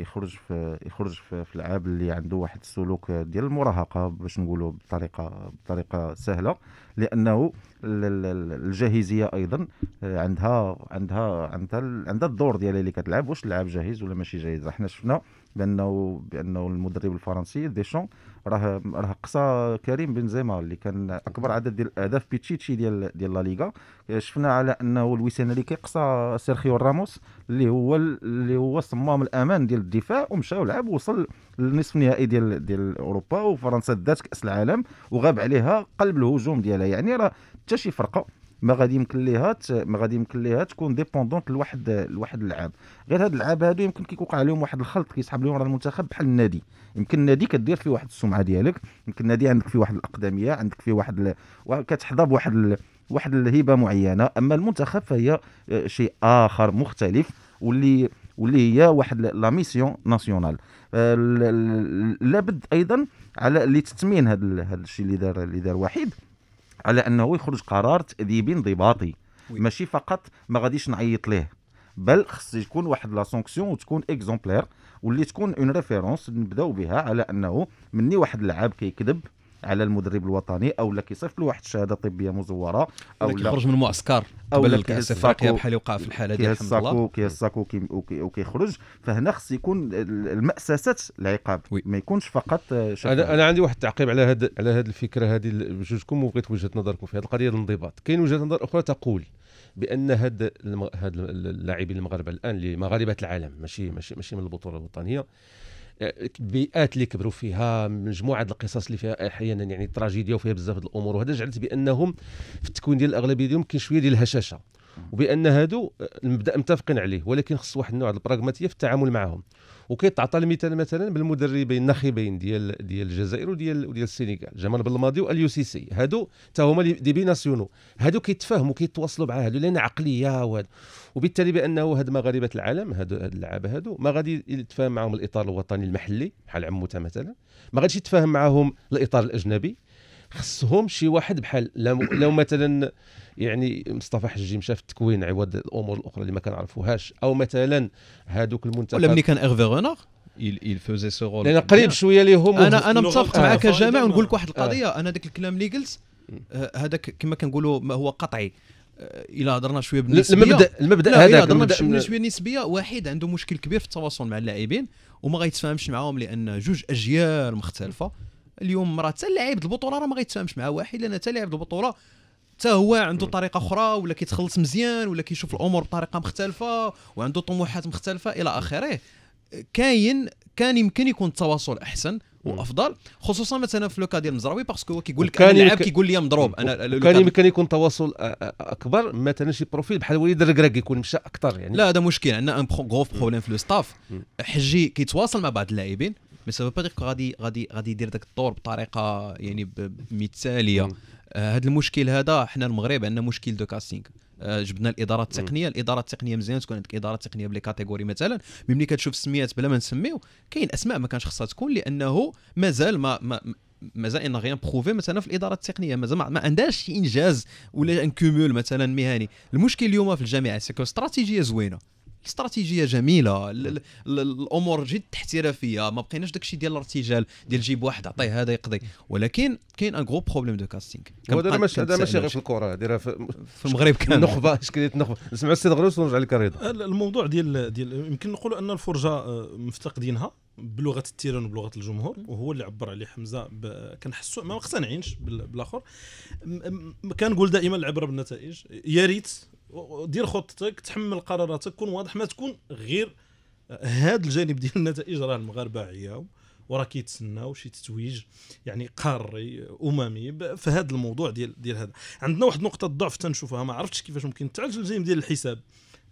يخرج في يخرج في, في العاب اللي عنده واحد السلوك ديال المراهقه باش نقولوا بطريقه بطريقه سهله، لانه الجاهزيه ايضا عندها عندها عندها عندها الدور ديالها اللي كتلعب، واش اللاعب جاهز ولا ماشي جاهز. حنا شفنا بانه بانه المدرب الفرنسي ديشون راه راه قصى كريم بنزيما اللي كان اكبر عدد ديال الاهداف بيتشيتشي ديال ديال لا ليغا. شفنا على انه لويس انريكي قصى سيرخيو راموس اللي هو اللي هو صمام الامان ديال الدفاع، ومشى ولعب ووصل للنصف النهائي ديال ديال اوروبا، وفرنسا دات كاس العالم وغاب عليها قلب الهجوم ديالها. يعني راه حتى شي فرقه ما غادي يمكن ليها ما غادي يمكن ليها تكون ديبوندونت لواحد لواحد اللعاب. غير هاد اللعاب هادو يمكن كيوقع عليهم واحد الخلط كيسحب لهم راه المنتخب بحال النادي. يمكن النادي كدير فيه واحد السمعه ديالك، يمكن النادي عندك فيه واحد الاقدميه، عندك فيه واحد ال... وكتحظى بواحد ال... واحد الهبه معينه. اما المنتخب فهي شيء اخر مختلف، واللي واللي هي واحد لا ميسيون ناسيونال. لابد ايضا على اللي تثمين هذا هذا الشيء اللي دار اللي دار وحيد، على انه يخرج قرار تاديبي انضباطي، ماشي فقط ما غاديش نعيط ليه، بل خص يكون واحد لا سانكسيون وتكون اكزومبلير، واللي تكون اون ريفيرونس نبداو بها على انه مني واحد اللاعب كيكذب على المدرب الوطني او لا كيصيفط له واحد الشهاده طبيه مزوره او لا كيخرج من معسكر قبل الكاس الافريقيا بحال وقع في الحاله ديال الحمد لله كيساكو وكيخرج. فهنا خص يكون المأسسات العقاب ما يكونش فقط شكرا. انا انا عندي واحد التعقيب على هذا على هذه الفكره هذه بجوجكم وبغيت وجهه نظركم في هذه القضيه ديال الانضباط. كاين وجهه نظر اخرى تقول بان هاد المغ... هاد اللاعبين المغاربه الان اللي مغاربه العالم ماشي ماشي ماشي من البطوله الوطنيه، البيئات اللي كبروا فيها، مجموعه القصص اللي فيها احيانا يعني تراجيديا وفيها بزاف د الامور، وهذا جعلت بانهم في التكوين ديال الاغلبيه ديالهم كاين شويه ديال الهشاشه، وبان هادو المبدا متفقين عليه ولكن خص واحد النوع البراغماتيه في التعامل معهم. وكيتعطى المثال مثلا بالمدربين النخبين ديال ديال الجزائر وديال وديال السنغال، جمال بالماضي واليو سي سي، هادو حتى هما دي بي ناسيونو، هادو كيتفاهموا كيتواصلوا مع هادو لان عقليه وهذا، وبالتالي بانه هاد مغاربه العالم هادو هاد اللعابه هادو ما غادي يتفاهم معهم الاطار الوطني المحلي بحال عموته مثلا، ما غاديش يتفاهم معهم الاطار الاجنبي. خصهم شي واحد بحال لو مثلا يعني مصطفى حجي مشى في التكوين عوض الامور الاخرى اللي ما كنعرفوهاش، او مثلا هذوك المنتخبات ولا ملي كان اغفي غونار يل فوزي سو رول، لان قريب شويه ليهم. انا انا متفق معاك يا جماعه ونقول لك واحد القضيه. آه. انا داك الكلام اللي قلت هذاك كما كنقولوا هو قطعي. الى هضرنا شويه بالنسبيه المبدا المبدا هذاك هضرنا شويه نسبيه. واحد عنده مشكل كبير في التواصل مع اللاعبين وما غيتفاهمش معاهم لان جوج اجيال مختلفه. اليوم راه حتى لاعب البطوله راه ما غيتفاهمش مع واحد، لان حتى لاعب البطوله حتى هو عنده طريقه اخرى ولا كيتخلص مزيان ولا كيشوف الامور بطريقه مختلفه وعنده طموحات مختلفه الى اخره. كاين كان يمكن يكون التواصل احسن وافضل، خصوصا مثلا في لوكا ديال مزراوي باسكو هو كيقول لك اللاعب كيقول لي مضروب. انا كان يمكن يكون تواصل اكبر مثلا شي بروفيل بحال وليد الركراكي يكون مشى اكثر يعني. لا هذا مشكل، عندنا ان غروف بروبليم في لو ستاف. حجي كيتواصل مع بعض اللاعبين مي سافو با دير غادي غادي غادي يدير داك الدور بطريقه يعني مثاليه. هذا المشكل هذا حنا المغرب عندنا مشكل دو كاستينغ. جبنا الاداره التقنيه، الاداره التقنيه مزيان تكون عندك اداره تقنيه بلي كاتيجوري مثلا، ملي كتشوف السميات بلا ما نسميو كاين اسماء ما كانش خصها تكون لانه مازال ما ما مازال ان غيان بروفي مثلا في الاداره التقنيه، مازال ما عندهاش شي انجاز ولا ان كومول مثلا مهني. المشكل اليوم في الجامعه سيكو استراتيجيه زوينه، الاستراتيجيه جميله، ال ال ال الامور جد احترافيه، ما بقيناش داكشي ديال الارتجال ديال جيب واحد عطيه هذا يقضي، ولكن كاين ان غرو بروبليم دو كاستينغ. هذا ماشي هذا ماشي غير في الكره، هذه راه في المغرب كامل نخبه اشكاليه نخبه. نسمعوا السيد غروس ونرجع لك رضا. الموضوع ديال ديال يمكن نقولوا ان الفرجه مفتقدينها بلغه التيران وبلغه الجمهور، وهو اللي عبر عليه حمزه كنحسوا ما مقتنعينش بالاخر. كنقول دائما العبره بالنتائج، يا ريت دير خطتك تحمل قراراتك كون واضح، ما تكون غير هذا الجانب ديال النتائج. راه المغاربه عياو وراه كيتسناو شي تتويج يعني قاري اممي في هذا الموضوع ديال ديال هذا. عندنا واحد نقطه ضعف تنشوفها، ما عرفتش كيفاش ممكن تعالج الجانب ديال الحساب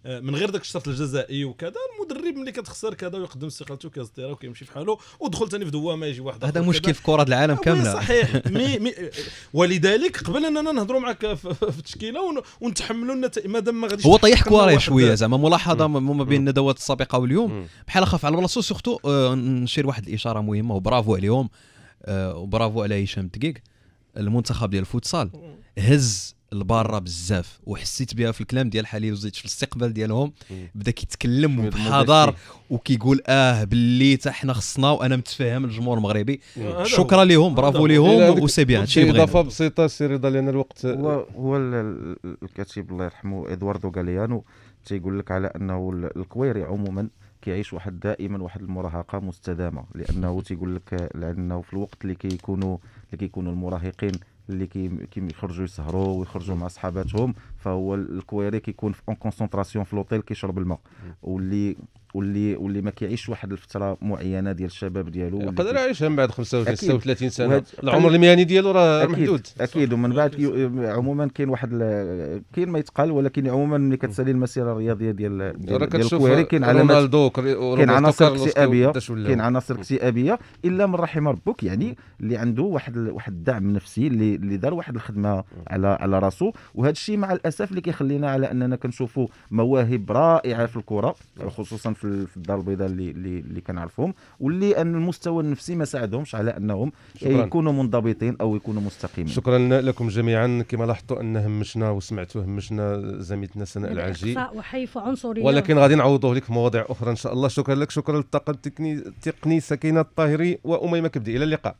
من غير داك الشرط الجزائي وكذا. المدرب ملي كتخسر كذا ويقدم استقالته كاز الطيره وكيمشي بحاله ودخل ثاني في دوامه يجي واحد هذا مشكل في كره العالم كامله صحيح. مي مي ولذلك قبل اننا نهضروا معك في التشكيله ونتحملوا النتائج مادام ما غاديش هو طيح كواري شويه زعما ملاحظه ما بين الندوات السابقه واليوم بحال خاف على بلاصتو. سورتو نشير واحد الاشاره مهمه وبرافو عليهم وبرافو على هشام دقيق. المنتخب ديال الفوتسال هز البارة بزاف وحسيت بها في الكلام ديال حالي يوزيتش في الاستقبال ديالهم. بدا كيتكلم بحذر وكيقول اه باللي حتى حنا خصنا وانا متفاهم الجمهور المغربي. شكرا لهم برافو لهم وسي بيان. شي اضافه بسيطه سي رضا لان الوقت هو هو الكاتب الله يرحمه إدواردو غاليانو تيقول لك على انه الكويري عموما كيعيش واحد دائما واحد المراهقه مستدامه، لانه تيقول لك لانه في الوقت اللي كيكونوا اللي كيكونوا المراهقين اللي كيخرجوا يسهروا ويخرجوا مع صحاباتهم، فهو الكويري كيكون في اون كونسونطراسيون في لوطيل كيشرب الماء، واللي واللي واللي ما كيعيش واحد الفتره معينه ديال الشباب ديالو يقدر يعيشها من بعد خمسة وثلاثين سنه. العمر المهني ديالو راه محدود اكيد. ومن بعد عموما كاين واحد كاين ما يتقال، ولكن عموما ملي كتسالي المسيره الرياضيه ديال ديال الكويري كاين رونالدو كاين عناصر اكتئابيه كاين عناصر اكتئابيه الا من رحم ربك، يعني اللي عنده واحد واحد الدعم نفسي اللي اللي دار واحد الخدمه على على راسو. وهذا الشيء مع الاسف اللي كيخلينا على اننا كنشوفوا مواهب رائعه في الكره خصوصا في الدار البيضاء اللي اللي كنعرفهم، واللي ان المستوى النفسي ما ساعدهمش على انهم يكونوا منضبطين او يكونوا مستقيمين. شكرا لكم جميعا. كما لاحظتوا ان همشنا وسمعتوا همشنا زميلتنا سناء العاجي وحيف عنصري، ولكن غادي نعوضوه لك في مواضيع اخرى ان شاء الله. شكرا لك، شكرا للطاقم التقني التقني سكينه الطاهري واميمه كبدي. الى اللقاء.